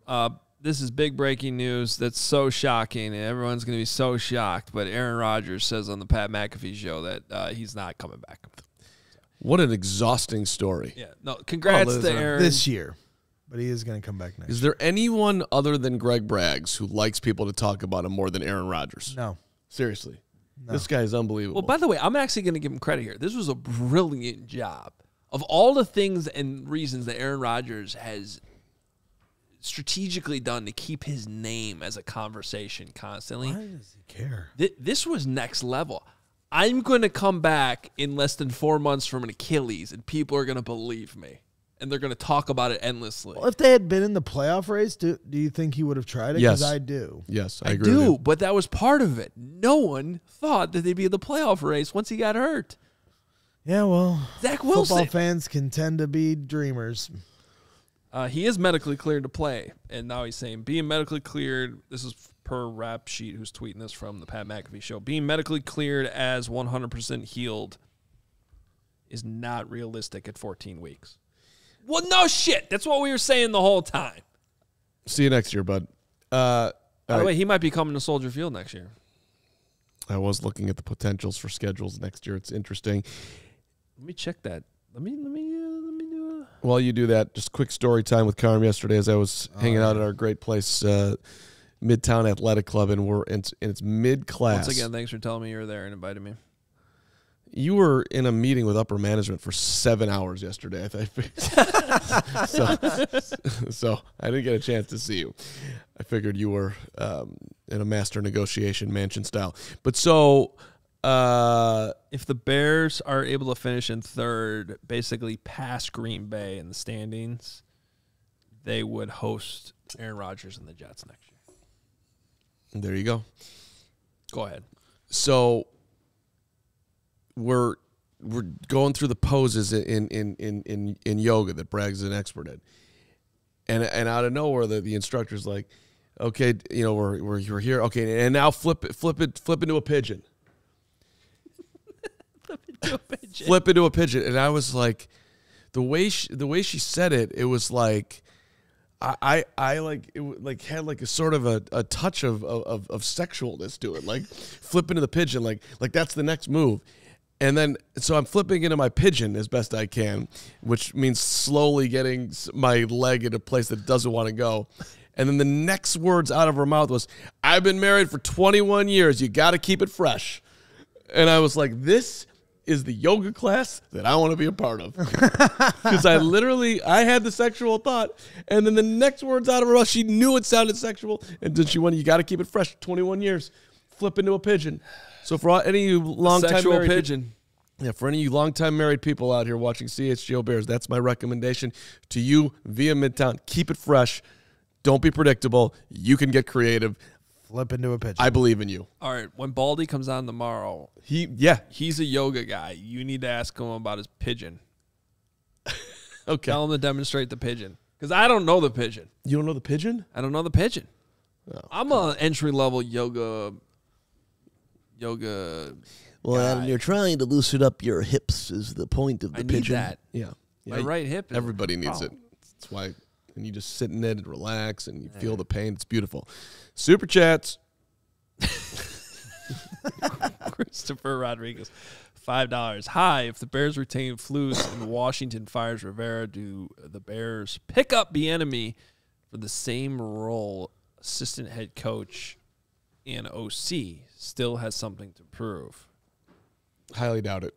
uh, this is big breaking news that's so shocking, and everyone's going to be so shocked, but Aaron Rodgers says on the Pat McAfee show that uh, he's not coming back. What an exhausting story. Yeah. No, congrats oh, to Aaron. This year. But he is going to come back next. Is there anyone other than Greg Braggs who likes people to talk about him more than Aaron Rodgers? No. Seriously. No. This guy is unbelievable. Well, by the way, I'm actually going to give him credit here. This was a brilliant job. Of all the things and reasons that Aaron Rodgers has strategically done to keep his name as a conversation constantly. Why does he care? Th this was next level. I'm going to come back in less than four months from an Achilles, and people are going to believe me. And they're going to talk about it endlessly. Well, if they had been in the playoff race, do, do you think he would have tried it? Yes. Because I do. Yes, I, I agree do, with you. But that was part of it. No one thought that they'd be in the playoff race once he got hurt. Yeah, well, Zach Wilson. Football fans can tend to be dreamers. Uh, he is medically cleared to play, and now he's saying being medically cleared, this is per Rap Sheet who's tweeting this from the Pat McAfee show, being medically cleared as one hundred percent healed is not realistic at fourteen weeks. Well, no shit. That's what we were saying the whole time. See you next year, bud. Uh, By the way, he might be coming to Soldier Field next year. I was looking at the potentials for schedules next year. It's interesting. Let me check that. Let me let me uh, let me do. A... While you do that, just quick story time with Carm yesterday as I was oh, hanging yeah. out at our great place, uh, Midtown Athletic Club, and we're in, and it's mid class. Once again, thanks for telling me you were there and invited me. You were in a meeting with upper management for seven hours yesterday, I think. so, so I didn't get a chance to see you. I figured you were um, in a master negotiation mansion style. But so... Uh, if the Bears are able to finish in third, basically past Green Bay in the standings, they would host Aaron Rodgers and the Jets next year. There you go. Go ahead. So... We're we're going through the poses in in in in in yoga that Braggs is an expert in, and and out of nowhere the, the instructor's like, okay, you know we're we're we're here, okay, and now flip it, flip it, flip into a pigeon, flip into a pigeon, flip into a pigeon, and I was like, the way she, the way she said it, it was like, I I, I like it like had like a sort of a, a touch of of of sexualness to it, like flip into the pigeon, like like that's the next move. And then, so I'm flipping into my pigeon as best I can, which means slowly getting my leg in a place that doesn't want to go. And then the next words out of her mouth was, I've been married for twenty-one years. You got to keep it fresh. And I was like, this is the yoga class that I want to be a part of. Because I literally, I had the sexual thought. And then the next words out of her mouth, she knew it sounded sexual. And then she went, you got to keep it fresh, twenty-one years. Flip into a pigeon. So for all, any of you long-time married pigeon. Yeah, for any of you long-time married people out here watching C H G O Bears, that's my recommendation to you via Midtown. Keep it fresh. Don't be predictable. You can get creative. Flip into a pigeon. I believe in you. All right, when Baldy comes on tomorrow, he yeah, he's a yoga guy. You need to ask him about his pigeon. Okay. Tell him to demonstrate the pigeon because I don't know the pigeon. You don't know the pigeon? I don't know the pigeon. Oh, I'm an entry-level yoga yoga. Well, guy. Adam, you're trying to loosen up your hips is the point of the I pigeon. Need that. Yeah. yeah. My right hip. Is Everybody needs oh. it. That's why. And you just sit in it and relax and you yeah. feel the pain. It's beautiful. Super chats. Christopher Rodriguez, five dollars. Hi, if the Bears retain Flus and Washington fires Rivera, do the Bears pick up Bieniemy for the same role, assistant head coach and O C? Still has something to prove. Highly doubt it.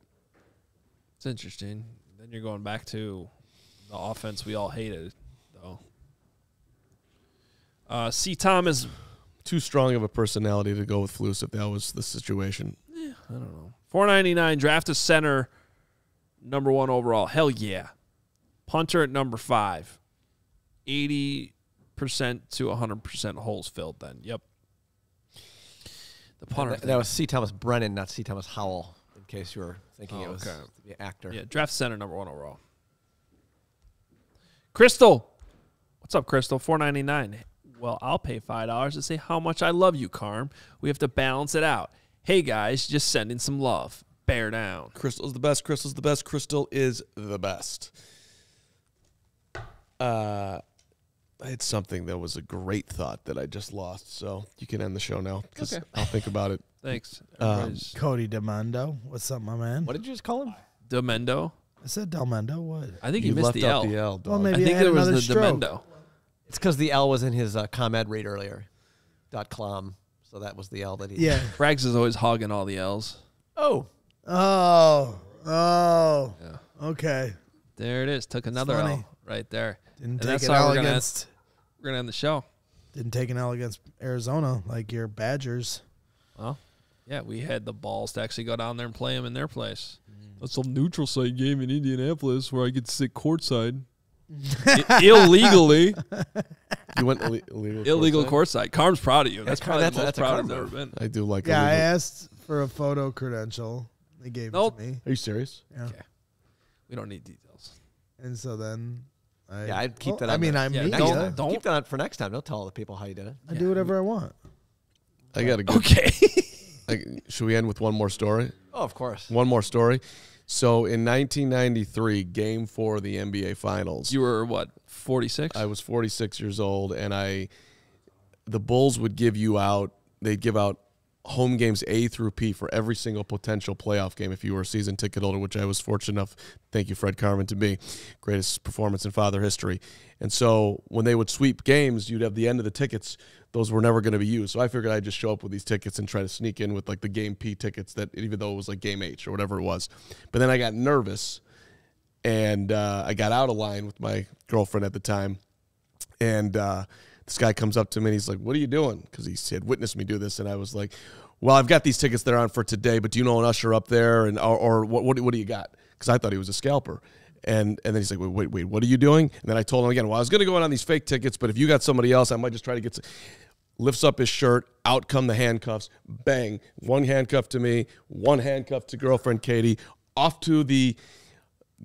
It's interesting. Then you're going back to the offense we all hated, though. Uh, C. Tom is too strong of a personality to go with Flus if that was the situation. Yeah, I don't know. four ninety-nine, draft a center, number one overall. Hell yeah. Punter at number five. eighty percent to one hundred percent holes filled then. Yep. The punter. That, that was C. Thomas Brennan, not C. Thomas Howell, in case you were thinking oh, it was okay. The actor. Yeah, draft center, number one overall. Crystal. What's up, Crystal? four ninety-nine. Well, I'll pay five dollars to say how much I love you, Carm. We have to balance it out. Hey, guys, just sending some love. Bear down. Crystal's the best. Crystal's the best. Crystal is the best. Uh, I had something that was a great thought that I just lost, so you can end the show now because okay. I'll think about it. Thanks. Um, Cody Demendo. What's up, my man? What did you just call him? Demendo. I said Delmendo. What? I think you he missed the L. The L well, maybe I think I there was the stroke. Demendo. It's because the L was in his uh, ComEd read earlier. Dot clom. So that was the L that he yeah. did. Braggs is always hogging all the L's. Oh. Oh. Oh. Yeah. Okay. There it is. Took another L right there. Didn't and take that's an L we're gonna against. End, we're going to end the show. Didn't take an L against Arizona like your Badgers. Well, yeah, we had the balls to actually go down there and play them in their place. Mm. That's a neutral site game in Indianapolis where I get to sit courtside. illegally, you went Ill illegal. Illegal courtside. Carm's proud of you. That's yeah, probably that's the most proud I've ever been. I do like. Yeah, illegal. I asked for a photo credential. They gave nope. it to me. Are you serious? Yeah. Okay. We don't need details. And so then, I, yeah, I'd keep well, that. On I mean, there. I'm yeah, media. Don't, don't keep that on for next time. They'll tell all the people how you did it. I yeah. do whatever I want. I got to go. Okay. I, should we end with one more story? Oh, of course. One more story. So in nineteen ninety-three, game four of the N B A Finals. You were what, forty-six? I was forty-six years old, and I, the Bulls would give you out. They'd give out home games A through P for every single potential playoff game if you were a season ticket holder, which I was fortunate enough, thank you, Fred Carman, to be. Greatest performance in Father history. And so when they would sweep games, you'd have the end of the tickets. Those were never going to be used. So I figured I'd just show up with these tickets and try to sneak in with, like, the game P tickets that even though it was, like, game H or whatever it was. But then I got nervous, and uh, I got out of line with my girlfriend at the time. And uh, this guy comes up to me, and he's like, what are you doing? Because he had witnessed me do this, and I was like, well, I've got these tickets that are on for today, but do you know an usher up there? and Or, or what, what, what do you got? Because I thought he was a scalper. And and then he's like, wait, wait, wait, what are you doing? And then I told him again, well, I was going to go in on these fake tickets, but if you got somebody else, I might just try to get some. Lifts up his shirt, out come the handcuffs, bang, one handcuff to me, one handcuff to girlfriend Katie, off to the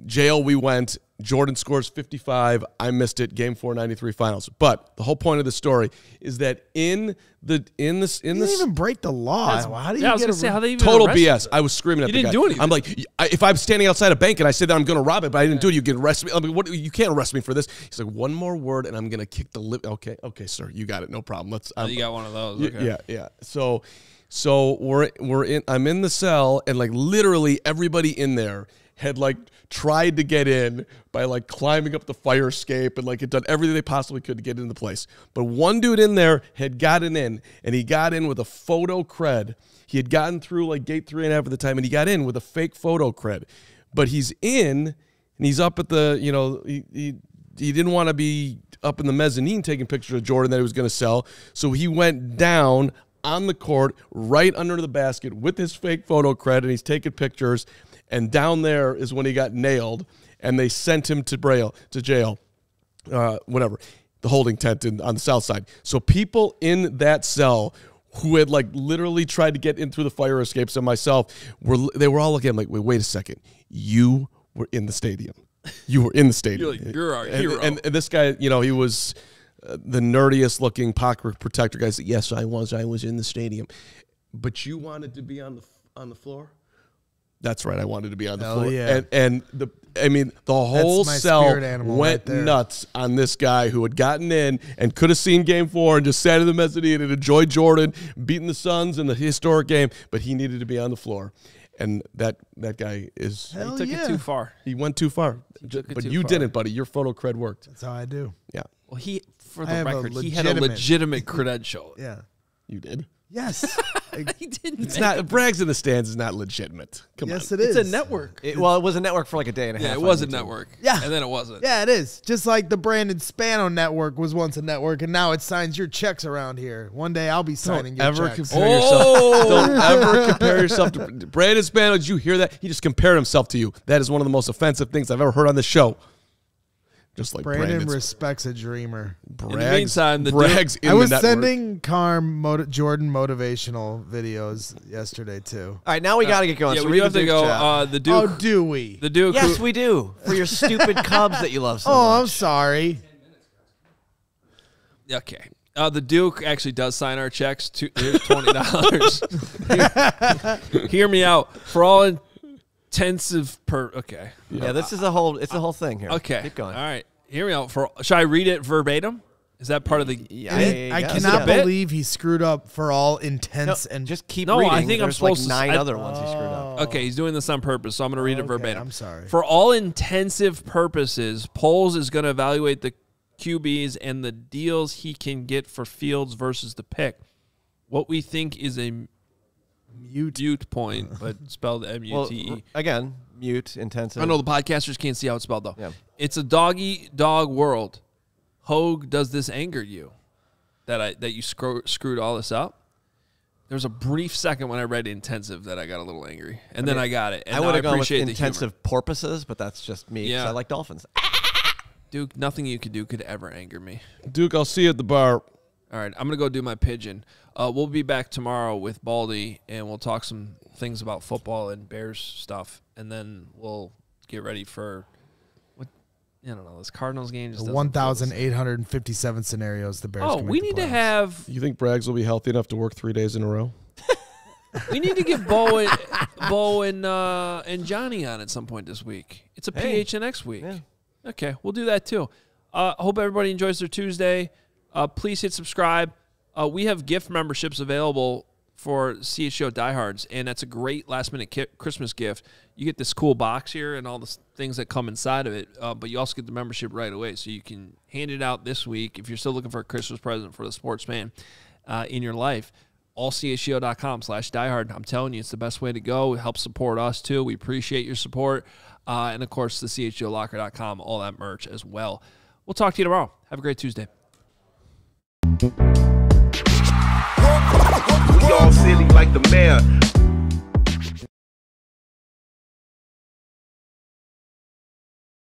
jail we went. Jordan scores fifty-five, I missed it, game four ninety-three Finals. But the whole point of the story is that in the in this in this didn't even break the law. How do you yeah, get I was a, say, how they even total B S. Them? I was screaming at you the didn't guy. Do anything. I'm like, if I'm standing outside a bank and I say that I'm going to rob it, but I didn't yeah. do it, you can arrest me. I mean, what, you can't arrest me for this. He's like, one more word and I'm going to kick the lip. Okay, okay, sir, you got it, no problem. Let's. Oh, you got one of those. Okay. Yeah, yeah. So, so we're we're in. I'm in the cell and like literally everybody in there had like tried to get in by like climbing up the fire escape and like had done everything they possibly could to get into the place. But one dude in there had gotten in, and he got in with a photo cred. He had gotten through like gate three and a half of the time, and he got in with a fake photo cred. But he's in, and he's up at the, you know, he, he, he didn't want to be up in the mezzanine taking pictures of Jordan that he was going to sell. So he went down on the court right under the basket with his fake photo cred, and he's taking pictures. And down there is when he got nailed, and they sent him to braille to jail, uh, whatever, the holding tent in, on the south side. So people in that cell who had like literally tried to get in through the fire escapes and myself were they were all looking at him like, wait, wait a second, you were in the stadium, you were in the stadium, you're, like, you're our hero. And, and, and this guy, you know, he was uh, the nerdiest looking pocket protector guy. Said, yes, I was, I was in the stadium, but you wanted to be on the on the floor. That's right. I wanted to be on the Hell floor, yeah. and and the I mean the whole cell went right nuts on this guy who had gotten in and could have seen Game Four and just sat in the mezzanine and enjoyed Jordan beating the Suns in the historic game, but he needed to be on the floor, and that that guy is Hell he took yeah. it too far. He went too far, just, but too you far. Didn't, buddy. Your photo cred worked. That's how I do. Yeah. Well, he for the I record, he had a legitimate credential. Yeah, you did. Yes. He didn't. It's not it. Braggs in the Stands is not legitimate. Come yes, on. Yes, it is. It's a network. It, well, it was a network for like a day and a yeah, half. Yeah, it was a network. Yeah. And then it wasn't. Yeah, it is. Just like the Brandon Spano network was once a network, and now it signs your checks around here. One day I'll be signing don't your ever checks. Compare oh. yourself, don't ever compare yourself to Brandon Spano. Did you hear that? He just compared himself to you. That is one of the most offensive things I've ever heard on the show. Just like Brandon Brandon's. Respects a dreamer. Braggs, in the meantime, the Braggs in I was the sending Carm moti Jordan motivational videos yesterday too. All right, now we uh, got to get going. Yeah, so we do have to go. Uh, the Duke. Oh, do we? The Duke. Yes, we do. For your stupid Cubs that you love so oh, much. Oh, I'm sorry. Okay. Uh, the Duke actually does sign our checks. To, here's twenty dollars. hear, hear me out. For all. In, Intensive per okay. Yeah, uh, this is a whole it's a whole thing here. Okay. Keep going. All right. Here we go. For should I read it verbatim? Is that part of the yeah, yeah, yeah, I yeah. cannot yeah. believe he screwed up for all intents no, and just keep no, reading. No, I think There's I'm like supposed nine to, other I, ones he screwed up. Okay, he's doing this on purpose, so I'm gonna read okay, it verbatim. I'm sorry. For all intensive purposes, Poles is gonna evaluate the Q Bs and the deals he can get for Fields versus the pick. What we think is a Mute. mute point, but spelled M U T E. Well, again, mute, intensive. I know the podcasters can't see how it's spelled, though. Yeah. It's a dog-eat-dog world. Hoge, does this anger you that I that you screw, screwed all this up? There was a brief second when I read intensive that I got a little angry, and I then mean, I got it. And I would have gone with intensive porpoises, but that's just me because yeah. I like dolphins. Duke, nothing you could do could ever anger me. Duke, I'll see you at the bar. All right, I'm going to go do my pigeon. Uh, we'll be back tomorrow with Baldy, and we'll talk some things about football and Bears stuff, and then we'll get ready for, what I don't know, this Cardinals game. Just one thousand eight hundred fifty-seven scenarios the Bears. Oh, can we need to have. You think Braggs will be healthy enough to work three days in a row? We need to get Bo and, Bo and, uh, and Johnny on at some point this week. It's a hey. P H N X week. Yeah. Okay, we'll do that too. I uh, hope everybody enjoys their Tuesday. Uh, please hit subscribe. Uh, we have gift memberships available for C H G O diehards, and that's a great last-minute Christmas gift. You get this cool box here and all the things that come inside of it, uh, but you also get the membership right away, so you can hand it out this week if you're still looking for a Christmas present for the sports fan uh, in your life. all C H G O dot com slash diehard. I'm telling you, it's the best way to go. It helps support us, too. We appreciate your support. Uh, and, of course, the C H G O locker dot com, all that merch as well. We'll talk to you tomorrow. Have a great Tuesday. Y'all silly like the mayor.